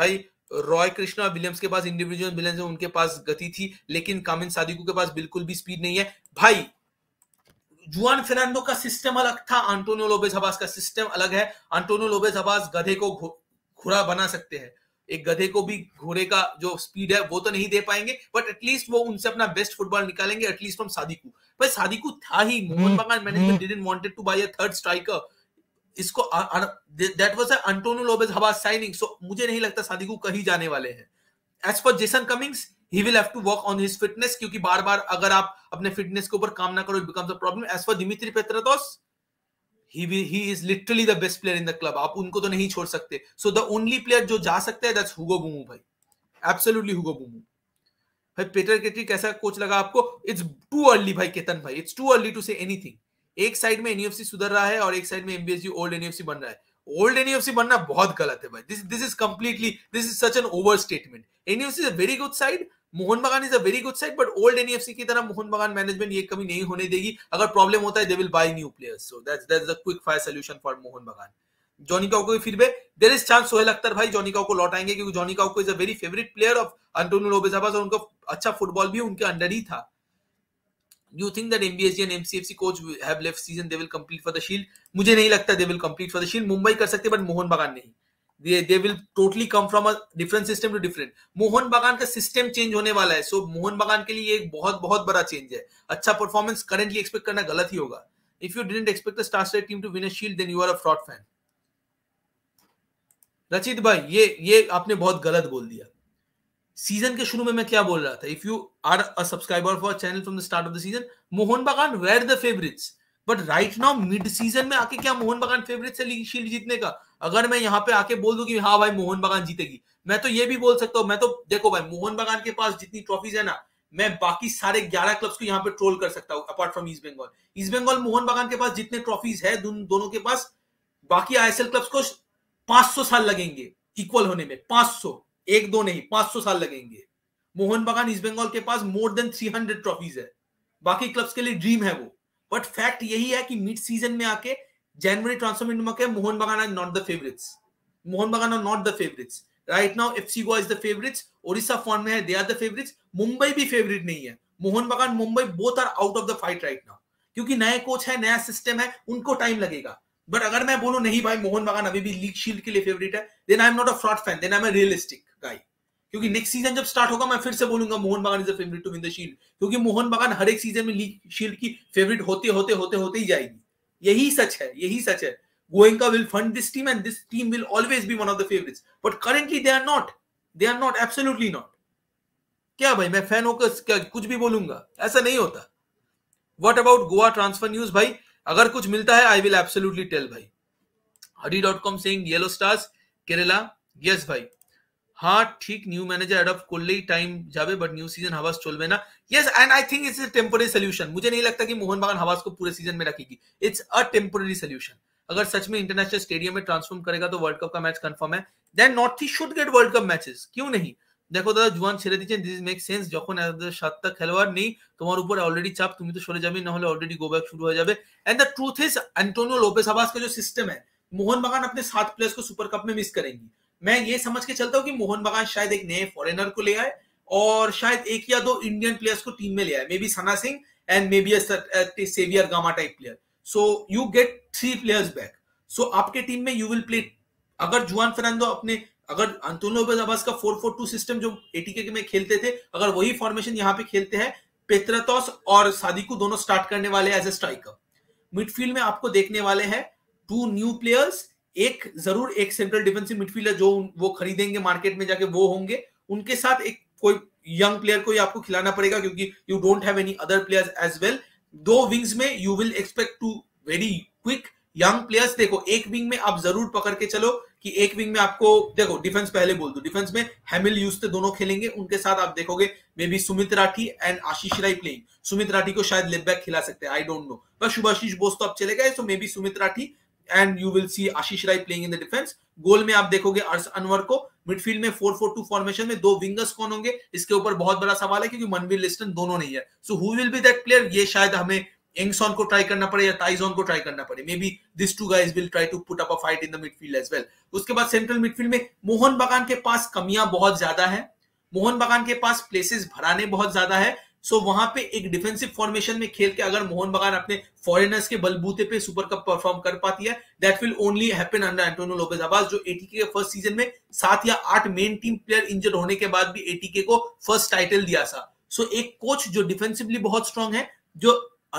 भाई रॉय कृष्णा विलियम्स के पास इंडिविजुअल बैलेंस है, उनके पास गति थी, लेकिन कामिंस सादिकू के पास बिल्कुल भी स्पीड नहीं है भाई। जुआन फेरांडो का सिस्टम अलग था, एंटोनियो लोपेज हबास का सिस्टम अलग है। एंटोनियो लोपेज हबास गधे को घोड़ा बना सकते हैं, एक गधे को भी घोड़े का जो स्पीड है वो तो नहीं दे पाएंगे, बट एटलीस्ट वो उनसे अपना बेस्ट फुटबॉल निकालेंगे एटलीस्ट फ्रॉम सादिकू। भाई सादिकू था ही, Mohun Bagan management didn't wanted to buy a third striker. इसको that was a Antonio Lopez Habas signing. So मुझे नहीं लगता सादिकू कहीं जाने वाले हैं। As for Jason Cummings, he will have to work on his fitness क्योंकि बार बार अगर आप अपने फिटनेस के ऊपर काम ना करो it becomes a problem. As for Dimitri Petratos, he is literally the best player in the club. आप उनको तो नहीं छोड़ सकते। So the only player जो जा सकता है that's Hugo Bouma भाई, absolutely Hugo Bouma भाई। पेटर केटी कैसा कोच लगा आपको? It's too early भाई केतन भाई, it's too early to say anything. एक साइड में एनयूएफसी सुधर रहा है और एक साइड में एमबीएसजी ओल्ड एनयूएफसी बन रहा है। ओल्ड एनयूएफसी बनना बहुत गलत है भाई। This is completely, this is such an overstatement. NUFC is a very good side. Mohun Bagan is a very good side, but old NFC की तरह मोहन बागान मैनेजमेंट ये कमी नहीं होने देगी। अगर प्रॉब्लम होता है they will buy new players. So that's the quick fire solution for Mohun Bagan. Johnny Kauko को फिर भी there is chance Sohail Akhtar भाई जॉनी काओ को लौटाएंगे क्योंकि जॉनी काओ को is a very favourite player of Antonio Lopez Habas और उनका अच्छा फुटबॉल भी उनके अंडर ही था। You think that MBSG and MCFC coach have left season they will complete for the shield? मुझे नहीं लगता they will complete for the shield. Mumbai कर सकते बट मोहन बागान नहीं। They will totally come from a different system to different. Mohan बागान का system change होने वाला है, सो मोहन बागान के लिए एक बहुत बहुत बड़ा चेंज है। अच्छा परफॉर्मेंस करेंटली एक्सपेक्ट करना गलत ही होगा। If you didn't expect the star state team to win a shield then you are a fraud fan. Rachit भाई ये आपने बहुत गलत बोल दिया। सीजन के शुरू में मैं क्या बोल रहा था? If you are a subscriber for channel from the start of the season Mohun Bagan where the favourites, but right now mid season में आके क्या मोहन बागान फेवरेट से लीग शील्ड जीतने का? अगर मैं यहाँ पे आके बोल दूं कि हाँ भाई मोहन बागान जीतेगी, मैं तो ये भी बोल सकता हूँ, मैं तो देखो भाई मोहन बागान के पास जितनी ट्रॉफीज है ना, मैं बाकी सारे 11 क्लब्स को यहाँ पे ट्रोल कर सकता हूँ apart from east Bengal. East Bengal Mohun Bagan के पास जितने ट्रॉफीज है दोनों के पास, बाकी आईएसएल क्लब्स को 500 साल लगेंगे इक्वल होने में। 500, एक दो नहीं, 500 साल लगेंगे। मोहन बगान ईस्ट बंगाल के पास मोर देन 300 ट्रॉफीज है, बाकी क्लब्स के लिए ड्रीम है वो, बट फैक्ट यही है कि मिड सीजन में आके जनवरी ट्रांसफर विंडो में के Mohun Bagan are not the favourites, Mohun Bagan are not the favourites right now. FC Goa is the favourites, Odisha form में है, they are the favourites, Mumbai भी फेवरेट नहीं है, Mohun Bagan Mumbai both are out of the fight right now, क्योंकि नए कोच है, नया सिस्टम है, उनको टाइम लगेगा। बट अगर मैं बोलूं नहीं भाई मोहन बगान अभी भी लीग शील्ड के लिए फेवरेट है, then I am not a fraud fan, then I am a realistic guy, क्योंकि नेक्स्ट सीजन जब स्टार्ट होगा मैं फिर से बोलूंगा Mohun Bagan is a favourite to win the shield, क्योंकि मोहन बगान हर एक सीजन में लीग शील्ड की फेवरेट होते होते होते होते ही जाएगी, यही सच है, यही सच है। Goenka will fund this team and this team will always be one of the favorites, but currently they are not, they are not, absolutely not. क्या भाई मैं फैन होकर कुछ भी बोलूंगा, ऐसा नहीं होता। What about Goa transfer news भाई, अगर कुछ मिलता है I will absolutely tell भाई। Hari.com saying yellow stars Kerala, yes भाई, हाँ ठीक, new manager adopt कोल्ले time जावे but new season हवास चोलवे ना, yes and I think it's a temporary solution, मुझे नहीं लगता कि मोहन बगान हवास को पूरे सीजन में रखेगी, it's a temporary solution। अगर सच में इंटरनेशनल स्टेडियम में ट्रांसफॉर्म करेगा तो वर्ल्ड कप का मैच कंफर्म है, then north east should get world cup matches, क्यों नहीं। देखो दादा जुआन ছেড়ে দিয়েছেন, दिस मेक सेंस, যখন এত সাতটা খেলোয়াড় নেই তোমার উপর অলরেডি চাপ, তুমি তো সরে যাবে, না হলে অলরেडी गो बैक शुरू हो जाए। And the truth is Antonio Lopez Habas का जो सिस्टम है, मोहन बगान अपने 7 प्लेयर्स को सुपर कप में मिस करेंगी। मैं ये समझ के चलता हूं कि मोहन बगान शायद एक नए फॉरेनर को ले आए और शायद एक या दो इंडियन प्लेयर्स को टीम में ले आए, maybe Sana Singh and maybe a Xavier Gama type player. So you get 3 players back. So आपके टीम में you will play. अगर जुआन फेर्नांडो अपने, अगर अंतोनियो लोपेज हाबास का 4-4-2 सिस्टम जो एटीके में खेलते थे, अगर वही फॉर्मेशन यहाँ पे खेलते हैं, पेत्राटोस और सादिकू दोनों स्टार्ट करने वाले एज ए स्ट्राइकर। मिडफील्ड में आपको देखने वाले हैं 2 न्यू प्लेयर्स, एक जरूर एक सेंट्रल डिफेंसिव मिडफील्डर जो वो खरीदेंगे मार्केट में जाके वो होंगे, उनके साथ एक कोई यंग प्लेयर को आपको खिलाना पड़ेगा क्योंकि you don't have any other players as well. 2 wings में you will expect to very quick young players. देखो एक विंग में आप जरूर पकड़ के चलो कि एक विंग में आपको देखो डिफेंस, पहले बोल दो डिफेंस में हैमिल यूज दोनों खेलेंगे, उनके साथ आप देखोगे maybe Sumit Rathi and Ashish Rai playing. Sumit Rathi को शायद लेफ्ट बैक खिला सकते हैं, आई डोंट नो, बट शुभाशीष बोस तो आप चले गए, so maybe Sumit Rathi and you will see Ashish Rai playing in the defence. Goal में आप देखोगे अर्श अनवर को। मिडफील्ड में 4-4-2 फॉर्मेशन में 2 विंगर्स कौन होंगे इसके ऊपर बहुत बड़ा सवाल है क्योंकि मनवीर लिस्टन दोनों नहीं है, so who will be that player, ये शायद हमें एंगसॉन को ट्राई करना पड़े या टाइजॉन को ट्राई करना पड़े। Maybe this 2 guys will try to put up a fight in the midfield as well. उसके बाद सेंट्रल मिडफील्ड में मोहन बगान के पास कमियां बहुत ज्यादा है, मोहन बगान के पास प्लेसेस भराने बहुत ज्यादा है, सो वहां पे एक डिफेंसिव फॉर्मेशन में खेल के अगर मोहन बगान अपने फॉरेनर्स के बलबूते पे सुपर कप परफॉर्म कर पाती है, that will only happen under Antonio Lopez Habas, जो एटीके के फर्स्ट सीजन में 7 या 8 मेन टीम प्लेयर इंजर्ड होने के बाद भी एटीके को फर्स्ट टाइटल दिया था। सो एक कोच जो डिफेंसिवली बहुत स्ट्रांग है, जो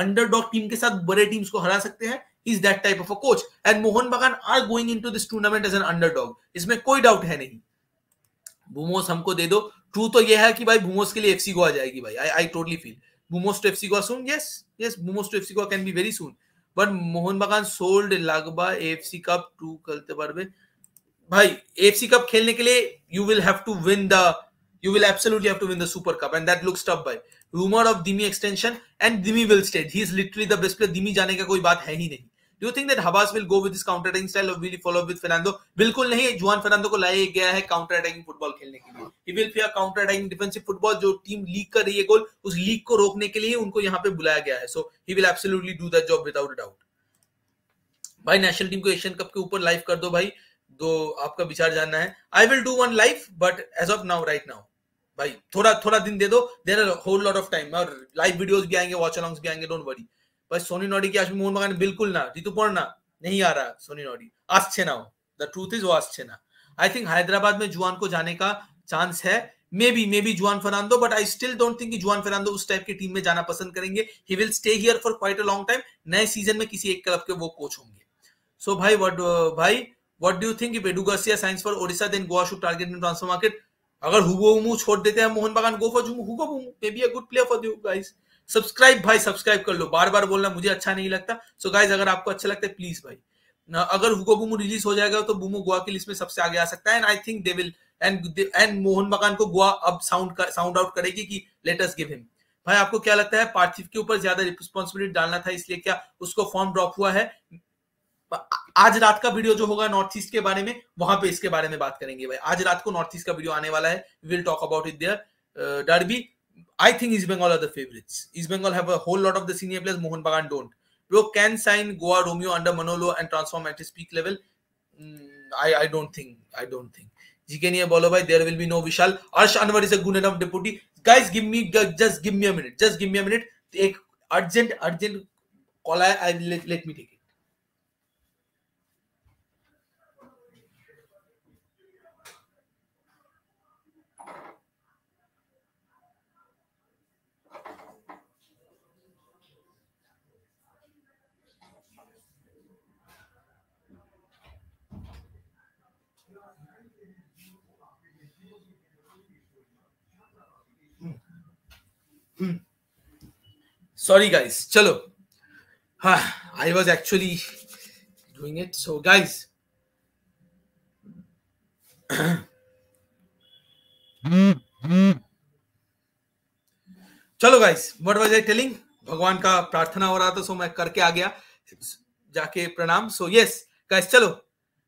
अंडरडॉग टीम के साथ बड़े टीम्स को हरा सकते हैं, is that type of a coach, and Mohun Bagan are going into this tournament as an underdog, इसमें कोई डाउट है नहीं। बुमोस हमको दे दो, ट्रू तो यह है कि भाई बुमोस के लिए एफसी गोवा जाएगी भाई, I totally feel Boumous to FC Goa soon, yes yes Boumous to FC Goa can be very soon, but Mohun Bagan सोल्ड लागबा एएफसी कप टू करते पारबे भाई। एएफसी कप खेलने के लिए you will absolutely have to win the super cup and that looks tough भाई। Rumour of Dimi extension and Dimi will stay, he is literally the best player, Dimi जाने का कोई बात है ही नहीं। Do you think that Habas will go with this counter attacking style or will he follow up with Ferrando? बिल्कुल नहीं, जुआन Fernando को लाया गया है काउंटर अटैकिंग फुटबॉल खेलने के लिए। He will play a counter attacking defensive football, जो टीम लीक कर रही है गोल, उस लीक को रोकने के लिए उनको यहाँ पे बुलाया गया है। So he will absolutely do that job without a doubt। भाई नेशनल टीम को एशियन कप के ऊपर लाइव कर दो भाई, दो आपका विचार जानना है। I will do one live, but as of now, right now, भाई थोड़ा दिन दे दो, there are a whole lot of time और लाइव वीडियोस भी आएंगे, वॉच अलॉन्ग्स भी आएंगे, डोंट वरी। सोनी नोडी की आज भी मोहन बगान बिल्कुल ना, ऋतुपर्ण नहीं आ रहा, सोनी नोडी आच्छे ना हो, द ट्रूथ इज वो आच्छे ना। आई थिंक हैदराबाद में जुआन को जाने का चांस है, maybe Juan Fernando, but I still don't think कि जुआन फेर्नांडो उस टाइप की टीम में जाना पसंद करेंगे। He will stay here for quite a long time, नए सीजन में किसी एक क्लब के वो कोच होंगे। सो भाई what do you think if Edu Garcia signs for Odisha then Goa should target in transfer market. अगर हुगो बूमू छोड़ देते हैं Mohun Bagan, go for Hugo Boumous, maybe a good player for you guys. Subscribe भाई, subscribe कर लो, बार बार बोलना मुझे अच्छा नहीं लगता। सो गाइज अगर आपको अच्छा लगता है प्लीज भाई, अगर हुगो बूमू रिलीज हो जाएगा तो बूमू गोवा की लिस्ट में सबसे आगे आ सकता है, and I think they will and Mohun Bagan को गोवा अब साउंड आउट करेगी कि लेट अस गिव हिम। भाई आपको क्या लगता है पार्थिव के ऊपर ज्यादा रिस्पॉन्सिबिलिटी डालना था इसलिए क्या उसको फॉर्म ड्रॉप हुआ है? आज रात का वीडियो जो होगा नॉर्थ ईस्ट के बारे में, वहां पे इसके बारे में बात करेंगे भाई। आज रात को नॉर्थ ईस्ट का वीडियो आने वाला है, we will talk about it there. derby, I think East Bengal are the favourites. East Bengal have a whole lot of the senior players. Mohun Bagan don't. Bro can sign Goa Romeo under Manolo and transform at his peak level. I don't think. I don't think. GK Niya Bolo bhai, there will be no Vishal. Arsh Anwar is a good enough deputy. Guys, give me just give me a minute. Just give me a minute. Ek urgent call. Let me take it. Sorry guys, chalo. I was actually doing it. So guys, chalo guys, what was I telling? भगवान का प्रार्थना हो रहा था, so मैं करके आ गया जाके प्रणाम. So yes guys, चलो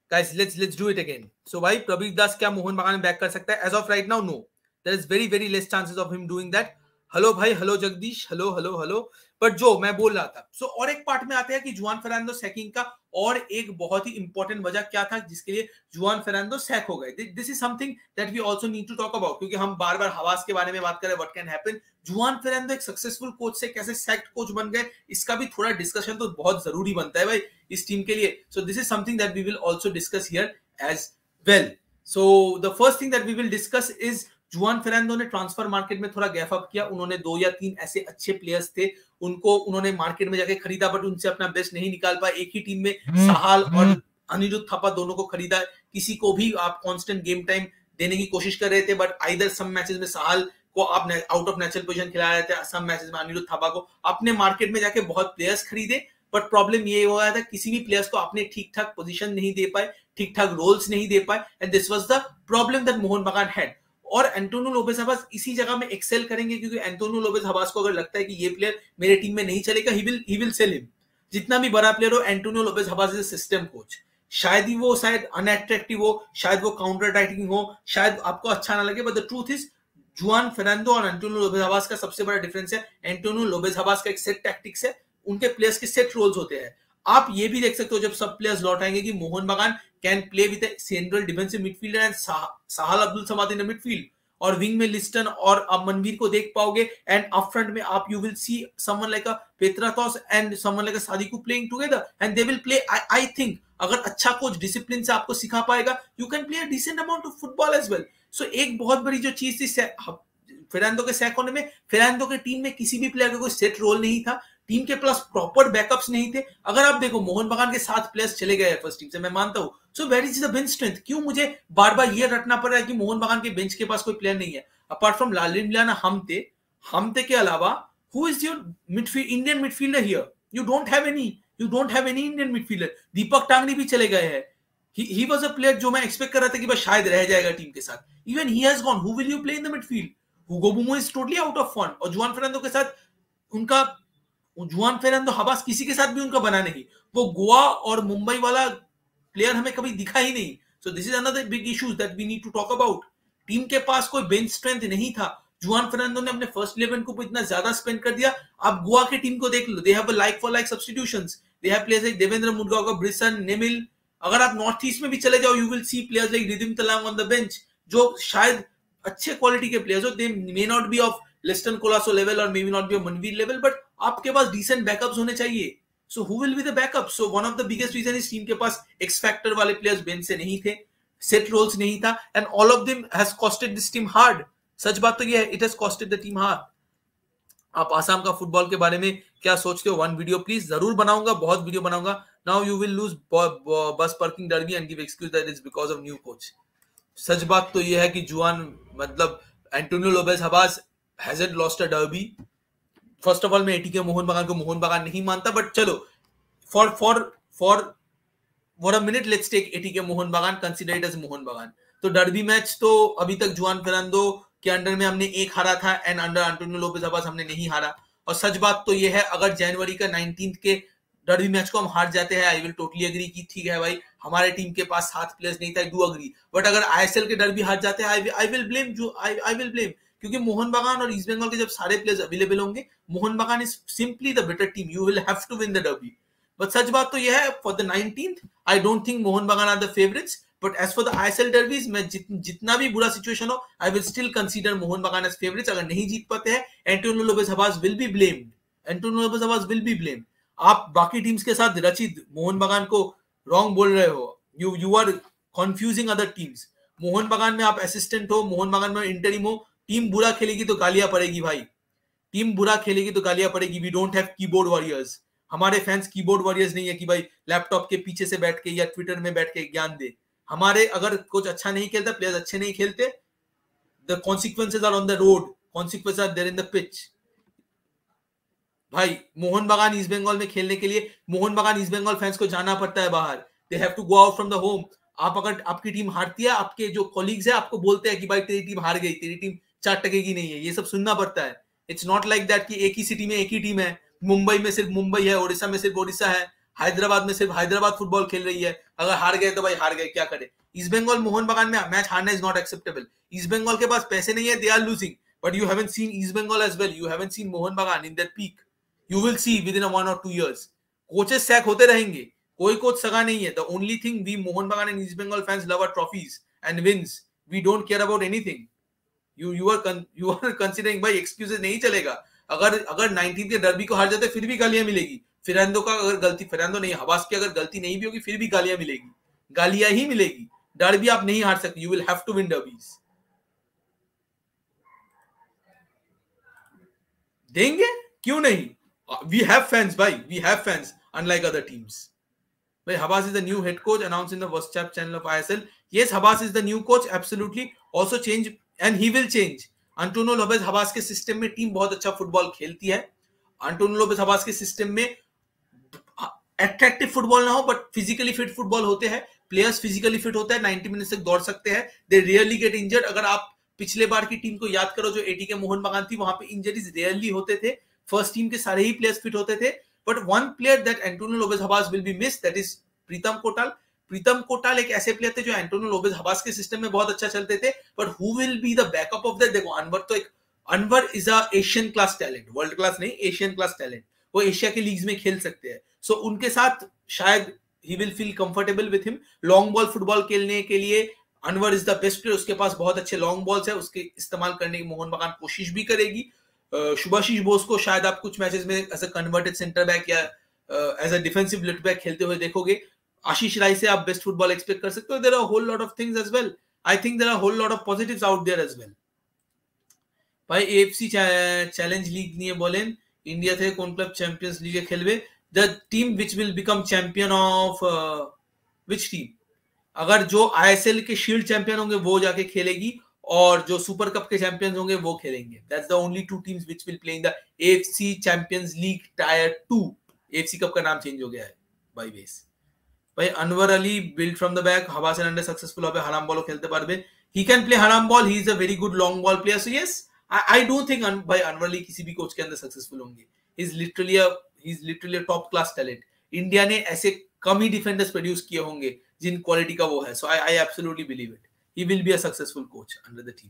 guys, let's do it again. So भाई प्रबीर दास क्या मोहन बागान में बैक कर सकता है? As of right now, no. There is very very less chances of him doing that. Hello भाई, hello Jagdish, hello hello hello. But जो मैं बोल रहा था, सो और एक पार्ट में आते हैं कि जुआन फेरांडो सैकिंग का और एक बहुत ही इंपॉर्टेंट वजह क्या था जिसके लिए जुआन फेरांडो सैक हो गए. This is something that we also need to talk about, क्योंकि हम बार बार हवास के बारे में बात करें, what can happen. Juan Ferrando एक सक्सेसफुल कोच से कैसे सैक्ड कोच बन गए, इसका भी थोड़ा डिस्कशन तो बहुत जरूरी बनता है भाई इस टीम के लिए. So this is something that we will also discuss here as well. So the first thing that we will discuss is Juan Ferrando ने ट्रांसफर मार्केट में थोड़ा गैप अप किया. उन्होंने दो या तीन ऐसे अच्छे प्लेयर्स थे, उनको उन्होंने मार्केट में जाके खरीदा, बट उनसे अपना बेस्ट नहीं निकाल पाए. एक ही टीम में साहल और अनिरुद्ध थापा दोनों को खरीदा, किसी को भी आप कांस्टेंट गेम टाइम देने की कोशिश कर रहे थे, बट आइदर सम मैचेस में साहल को आप आउट ऑफ नेचुरल पोजिशन खिला रहे थे, सम मैचेस में अनिरुद्ध थापा को. आपने मार्केट में जाके बहुत प्लेयर्स खरीदे, बट प्रॉब्लम ये हो गया था किसी भी प्लेयर्स को आपने ठीक ठाक पोजिशन नहीं दे पाए, ठीक ठाक रोल्स नहीं दे पाए. And this was the problem that Mohun Bagan had. और एंटोनियो लोपेज हबास इसी जगह में एक्सेल करेंगे, क्योंकि एंटोनियो लोपेज हबास को अगर लगता है कि ये प्लेयर मेरे टीम में नहीं चलेगा, ही विल सेल हिम. जितना भी बड़ा प्लेयर हो, Antonio Lopez Habas is a system coach. शायद ही वो शायद अनअट्रैक्टिव हो, शायद वो काउंटर अटैकिंग हो, शायद आपको अच्छा ना लगे, but the truth is Juan Ferrando और एंटोनियो लोपेज हबास का सबसे बड़ा डिफरेंस है. एंटोनियो लोपेज हबास का एक सेट टैक्टिक्स है, उनके प्लेयर्स के सेट रोल्स होते हैं. आप ये भी देख सकते हो जब सब प्लेयर्स लौट आएंगे कि Mohan Bagan can play with a central defensive midfielder and Sahal Abdul Samad in midfield, और विंग में लिस्टन और आप मनवीर को देख पाओगे, एंड अप फ्रंट में आप you will see someone like a Petratos and someone like a Sadiku playing together, and they will play. I think अगर अच्छा कोच डिसिप्लिन से आपको सिखा पाएगा, you can play a decent amount of football as well. So एक बहुत बड़ी जो चीज थी फेरांडो के सैक होने में, फेरांडो के टीम में किसी भी प्लेयर का कोई सेट रोल नहीं था, टीम के प्लस प्रॉपर बैकअप्स नहीं थे. अगर आप देखो मोहन बागान के 7 प्लेयर्स चले गए फर्स्ट टीम से, मैं मानता हूं. So where is the bench strength? क्यों मुझे बार बार ये रटना पड़ रहा है कि मोहन बागान के बेंच के पास कोई प्लेयर नहीं है अपार्ट फ्रॉम लालिन मिलाना हमते के अलावा? Who is your midfield Indian midfielder here? You don't have any Indian midfielder. Deepak Tangri भी चले गए हैं. ही वाज अ प्लेयर जो मैं एक्सपेक्ट कर रहा था कि बस शायद रह जाएगा टीम के साथ. Even he has gone. Who will you play in the midfield? Hugo Boumous is totally out of form, और जुआन फेरांडो के साथ उनका जुआन फेरांडो हबास किसी के साथ भी उनका बना नहीं. वो गोवा और मुंबई वाला प्लेयर हमें कभी दिखा ही नहीं. So this is another big issues that we need to talk about. Team के पास कोई बेंच स्ट्रेंथ नहीं था. जुआन फेरांडो ने अपने फर्स्ट 11 को इतना ज्यादा स्पेंड कर दिया. आप गोवा की टीम को देख लो, they have like for like substitutions. They have players like Devendra Murgaonkar, Brison Nemil. अगर आप नॉर्थ ईस्ट में भी चले जाओ, you will see players like Redeem Tlang on the bench, जो शायद अच्छे क्वालिटी के प्लेयर्स हो. They may not be of Liston Colaco level और maybe not be of Manvir level, but आपके पास डिसेंट बैकअप्स होने चाहिए. So who will be the backup? So one of the biggest reason इस टीम के पास एक्स फैक्टर वाले प्लेयर्स बेंच से नहीं थे, सेट रोल्स नहीं था, and all of them has costed this team hard. सच बात तो ये है, it has costed the team hard. आप आसाम का फुटबॉल के बारे में क्या सोचते हो? 1 वीडियो प्लीज, जरूर बनाऊंगा, बहुत वीडियो बनाऊंगा. Now you will lose bus parking derby and give excuse that is because of new coach. सच बात तो यह है कि जुआन मतलब Antonio Lopez Habas hasn't lost a derby. First of all मैं एटीके मोहन बागान को मोहन बागान नहीं मानता, बट चलो for a minute let's take ATK Mohan Bagan, consider it as Mohun बागान. तो डर्बी मैच तो अभी तक जुआन फेरांडो के अंडर में हमने एक हारा था, and under Antonio Lopez Habas हमने नहीं हारा. और सच बात तो यह है, अगर जनवरी का 19 के डर्बी मैच को हम हार जाते हैं, आई विल टोटली अग्री कि ठीक है भाई हमारे टीम के पास 7 प्लेयर्स नहीं था, डू अग्री. बट अगर आईएसएल के डर्बी हार जाते हैं, आई विल ब्लेम क्योंकि मोहन बागान और ईस्ट बंगाल के जब सारे प्लेयर्स अवेलेबल होंगे, Mohun Bagan is simply the better team, you will have to win the derby. But सच बात तो यह है for the 19th I don't think Mohun Bagan are the favourites, but as for the ISL derbies मैं जितना भी बुरा सिचुएशन हो I will still consider Mohun Bagan as favourites. अगर नहीं जीत पाते हैं Antonio Lopez Habas will be blamed, Antonio Lopez Habas will be blamed. आप बाकी टीम्स के साथ रचित मोहन बागान को रॉन्ग बोल रहे हो, you are confusing other teams. Mohun Bagan में आप असिस्टेंट हो, मोहन बागान में इंटरिम हो, टीम बुरा खेलेगी तो गालियां पड़ेगी भाई, टीम बुरा खेलेगी तो गालियां पड़ेगी। We don't have keyboard warriors, हमारे फैंस कीबोर्ड वॉरियर्स नहीं है कि भाई लैपटॉप के पीछे से बैठ के या ट्विटर में बैठ के ज्ञान दे। हमारे अगर कुछ अच्छा नहीं खेलता, प्लेयर्स अच्छे नहीं खेलते, the consequences are on the road, consequences are there in the pitch. भाई मोहन बागान ईस्ट बंगाल में खेलने के लिए मोहन बागान ईस्ट बंगाल फैंस को जाना पड़ता है बाहर, they have to go out from the home. आप अगर आपकी टीम हारती है, आपके जो कॉलीग्स है आपको बोलते हैं कि भाई तेरी टीम हार गई, तेरी टीम चार टकेगी नहीं है, ये सब सुनना पड़ता है। इट्स नॉट लाइक दैट कि एक ही सिटी में एक ही टीम है, मुंबई में सिर्फ मुंबई है, ओडिशा में सिर्फ ओडिशा है, हैदराबाद में सिर्फ हैदराबाद फुटबॉल खेल रही है। अगर हार गए तो भाई हार गए, क्या करे। ईस्ट बंगाल मोहन बागान में मैच हारना is not acceptable. East Bengal के पास पैसे नहीं है, they are losing, but you haven't seen east Bengal as well, you haven't seen Mohun Bagan in that peak. You will see within 1 or 2 years coaches sack होते रहेंगे, कोई कोच सगा नहीं है। The only thing we Mohun Bagan and East Bengal fans love are trophies and wins. We don't care about anything. You are considering भाई excuses नहीं चलेगा। अगर 19th के डर्बी को हार जाते फिर भी गालियां मिलेगी। फेरांडो का अगर गलती, फेरांडो नहीं हवास की अगर गलती नहीं भी होगी फिर भी गालियां मिलेगी, गालियां ही मिलेगी। डर्बी आप नहीं हार सकते, you will have to win derbies. देंगे क्यों नहीं, we have fans भाई, we have fans unlike other teams. But Habas is the new head coach announced in the WhatsApp channel of ISL. Yes, Habas is the new coach, absolutely. Also change and he will change. Antonio Lopez Habas के system में team बहुत अच्छा football खेलती है। Antonio Lopez Habas के system में attractive football ना हो बट फिजिकली फिट फुटबॉल होते हैं, प्लेयर्स फिजिकली फिट होते हैं, 90 मिनट तक दौड़ सकते हैं, दे रेयरली गेट इंजर्ड। अगर आप पिछले बार की टीम को याद करो जो एटीके मोहन बागान थी, वहां पे इंजरीज रेयरली होते थे, फर्स्ट टीम के सारे ही प्लेयर्स फिट होते थे। But one player that Antonio Lopez Habas will be miss, that is Pritam Kotal. Pritam Kotal एक ऐसे प्लेयर थे जो एंटोनियो लोपेज हबास के सिस्टम में बहुत अच्छा चलते थे, but who will be the backup of that. देखो अनवर तो एक, Anwar is a Asian class talent, world class नहीं, एशियन क्लास टैलेंट, वो एशिया के लीग्स में खेल सकते हैं। सो उनके साथ शायद ही will feel comfortable with him. Long ball football खेलने के लिए Anwar is the best player, उसके पास बहुत अच्छे लॉन्ग बॉल्स है, उसके इस्तेमाल करने की मोहन बागान कोशिश भी करेगी। शुभाशीष बोस को शायद आप कुछ मैचेस में as a converted centre back या as a defensive left back खेलते हुए देखोगे। आशीष राय से आप बेस्ट फुटबॉल एक्सपेक्ट कर सकते हो। There are a whole lot of things as well, I think there are a whole lot of positives out there as well. भाई एएफसी चैलेंज लीग নিয়ে বলেন इंडिया থেকে কোন ক্লাব চ্যাম্পিয়ন্স লিগে খেলবে। The team which will become champion of which team, अगर जो ISL के शील्ड चैंपियन होंगे वो जाके खेलेगी और जो सुपर कप के चैंपियंस होंगे वो खेलेंगे। That's the only two teams which will play in the AFC champions league tier 2। AFC cup का नाम चेंज हो गया है बाय बेस। भाई Anwar Ali build from the back, Habas under successful होबे, हराम बॉल खेलते पारबे, ही कैन प्ले हराम ball, he is a very good long ball player. So yes I don't think भाई अनवर अली किसी भी कोच के अंदर सक्सेसफुल होंगे। He is literally a top class talent. India ने ऐसे कम ही डिफेंडर्स प्रोड्यूस किए होंगे जिन क्वालिटी का वो है। So I absolutely believe it, he will be a successful coach under the team.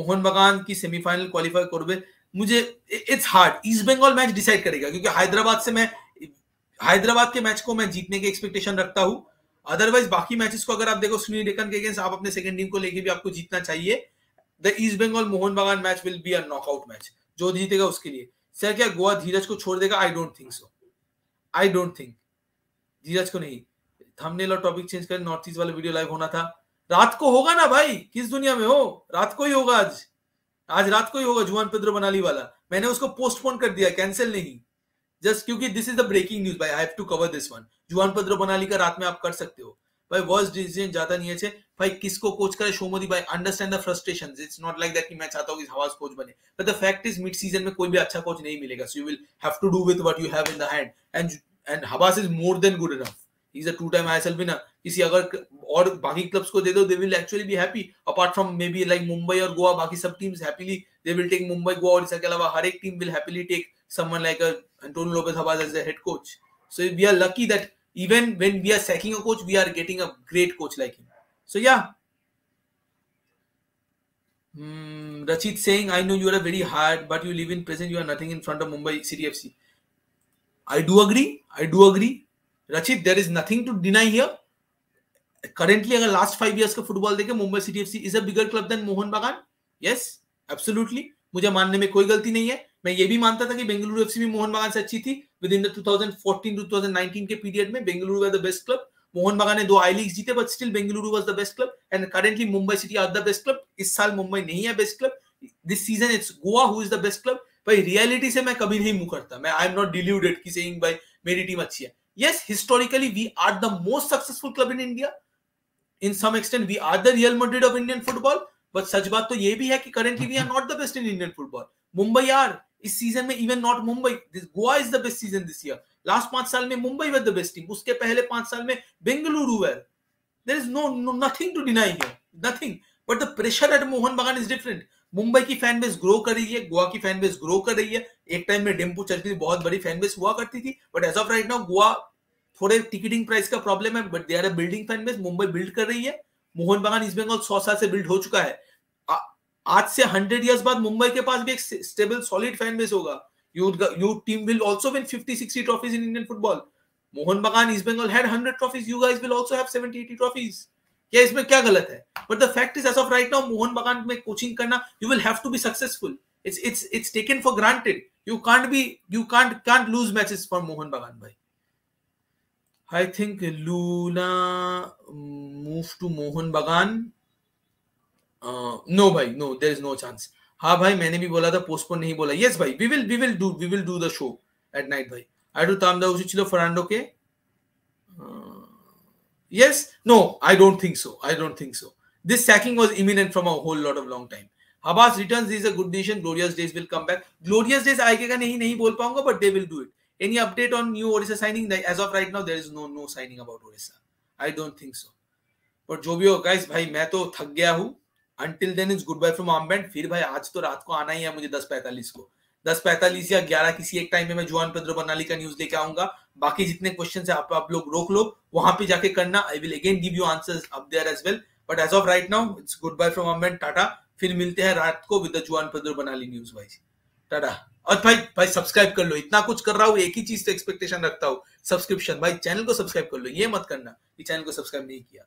Mohun Bagan की सेमीफाइनल क्वालिफाई करवे, मुझे it's hard. East Bengal match decide करेगा क्योंकि हैदराबाद से मैं हैदराबाद के मैच को मैं जीतने की एक्सपेक्टेशन रखता हूं। अदरवाइज बाकी मैचेस को अगर आप देखो सुनील डेकन के अगेंस्ट आप अपने सेकंड टीम को लेके भी आपको जीतना चाहिए। The east Bengal Mohun Bagan match will be a knockout match, जो जीतेगा उसके लिए। सर क्या गोवा धीरज को छोड़ देगा? I don't think so, I don't think Dheeraj को नहीं। थंबनेल और टॉपिक चेंज कर, नॉर्थ ईस्ट वाला वीडियो लाइव होना था, रात को होगा ना भाई, किस दुनिया में हो, रात को ही होगा, आज रात को ही होगा। जुआन पेड्रो बनाली वाला मैंने उसको पोस्टपोन कर दिया, कैंसिल नहीं, जस्ट क्योंकि this is the breaking news भाई, I have to cover this one. Juan Pedro Benali का रात में आप कर सकते हो भाई। वर्स्ट डिसीजन ज्यादा नहीं है भाई, किसको कोच करे शोमोदी भाई, understand the frustrations. It's not like that कि मैं चाहता हूं कि हवास कोच बने, but the fact is mid season में कोई भी अच्छा कोच नहीं मिलेगा। So you will have to do with what you have in the hand and Habas is more than good enough. He's a two-time ISL winner. किसी अगर और बाकी क्लब्स को दे दो, they will actually be happy. Apart from maybe like Mumbai और Goa, बाकी सब teams happily they will take Mumbai, Goa और इसके अलावा हर एक team will happily take someone like Antonio Lopez Habas as a head coach. So we are lucky that even when we are sacking a coach, we are getting a great coach like him. So yeah. Rachid saying, I know you are very hard, but you live in present, you are nothing in front of Mumbai City FC. I do agree. Rachid, there is nothing to deny here. Currently, अगर last 5 years का football देखें, Mumbai City FC is a bigger club than Mohun Bagan. Yes, absolutely. मुझे मानने में कोई गलती नहीं है. मैं ये भी मानता था कि बेंगलुरु एफसी भी मोहन बागान से अच्छी थी. विद इन द 2014-2019 के पीरियड में Bengaluru was the best club. Mohan Bagan ने 2 आई लीग्स जीते, but still Bengaluru was the best club. And currently Mumbai city are the best club. इस साल मुंबई नहीं है best club. This season it's Goa who is the best club. भाई reality से मैं कभी नहीं मुंह करता. मैं आई एम नॉट डिल्यूडेड कि सेइंग भाई मेरी टीम अच्छी है. Yes, historically we are the most successful club in India. In some extent we are the real Madrid of Indian football. But सच बात तो ये भी है कि currently we are not the best in Indian football. Mumbai यार इस season में even not Mumbai, Goa is the best season this year. Last 5 साल में Mumbai was the best team. उसके पहले 5 साल में Bengaluru were. There is no nothing to deny here, nothing. But the pressure at Mohan Bagan is different. Mumbai की फैन बेस ग्रो कर रही है, गोवा की फैन बेस ग्रो कर रही है. एक टाइम में डेम्पू चर्च की बहुत बड़ी फैन बेस हुआ करती थी, but as of right now Goa थोड़े टिकटिंग प्राइस का प्रॉब्लम है, but they are a building fan base. Mumbai build कर रही है. मोहन बागान ईस्ट बंगाल 100 साल से बिल्ड हो चुका है. आज से 100 इयर्स बाद मुंबई के पास भी एक स्टेबल सॉलिड फैन बेस होगा. Your team will also win 50-60 trophies in Indian football. Mohun Bagan east Bengal had 100 trophies. You guys will also have 70-80 trophies. क्या इसमें क्या गलत है? But the fact is as of right now Mohun Bagan में कोचिंग करना, you will have to be successful. It's taken for granted. You can't lose matches for Mohun Bagan. भाई I think Lula move to Mohun Bagan. No भाई, no, there is no chance. हाँ भाई, मैंने भी बोला था, पोस्टपोन नहीं बोला. यस भाई, we will do the show at night. भाई आई डू तामदा उसी चिलो फरांडो के. Yes, no, I don't think so. This sacking was imminent from a whole lot of long time. Habas returns, this is a good decision. Glorious days will come back. Glorious days आएगा का नहीं बोल पाऊंगा, but they will do it. Any update on new Orissa signing? As of right now, there is no signing about Orissa. I don't think so. But जो भी हो guys, भाई मैं तो थक गया हूँ. Until then it's goodbye from armband. फिर भाई आज तो रात को आना ही है मुझे 10:45 को. 10:45 या 11 किसी एक टाइम में मैं जुआन पेड्रो बनाली का न्यूज लेके आऊंगा. बाकी जितने क्वेश्चन है आप लोग रोक लो, वहां पे जाके करना. I will again give you answers up there as well. But as of right now it's goodbye from Armband. Tata, फिर मिलते हैं रात को with the Juan Pedro Benali news. Wise tata. और भाई सब्सक्राइब कर लो. इतना कुछ कर रहा हूँ, एक ही चीज तो एक्सपेक्टेशन रखता हूँ, सब्सक्रिप्शन. भाई चैनल को सब्सक्राइब कर लो. ये मत करना कि चैनल को सब्सक्राइब नहीं किया.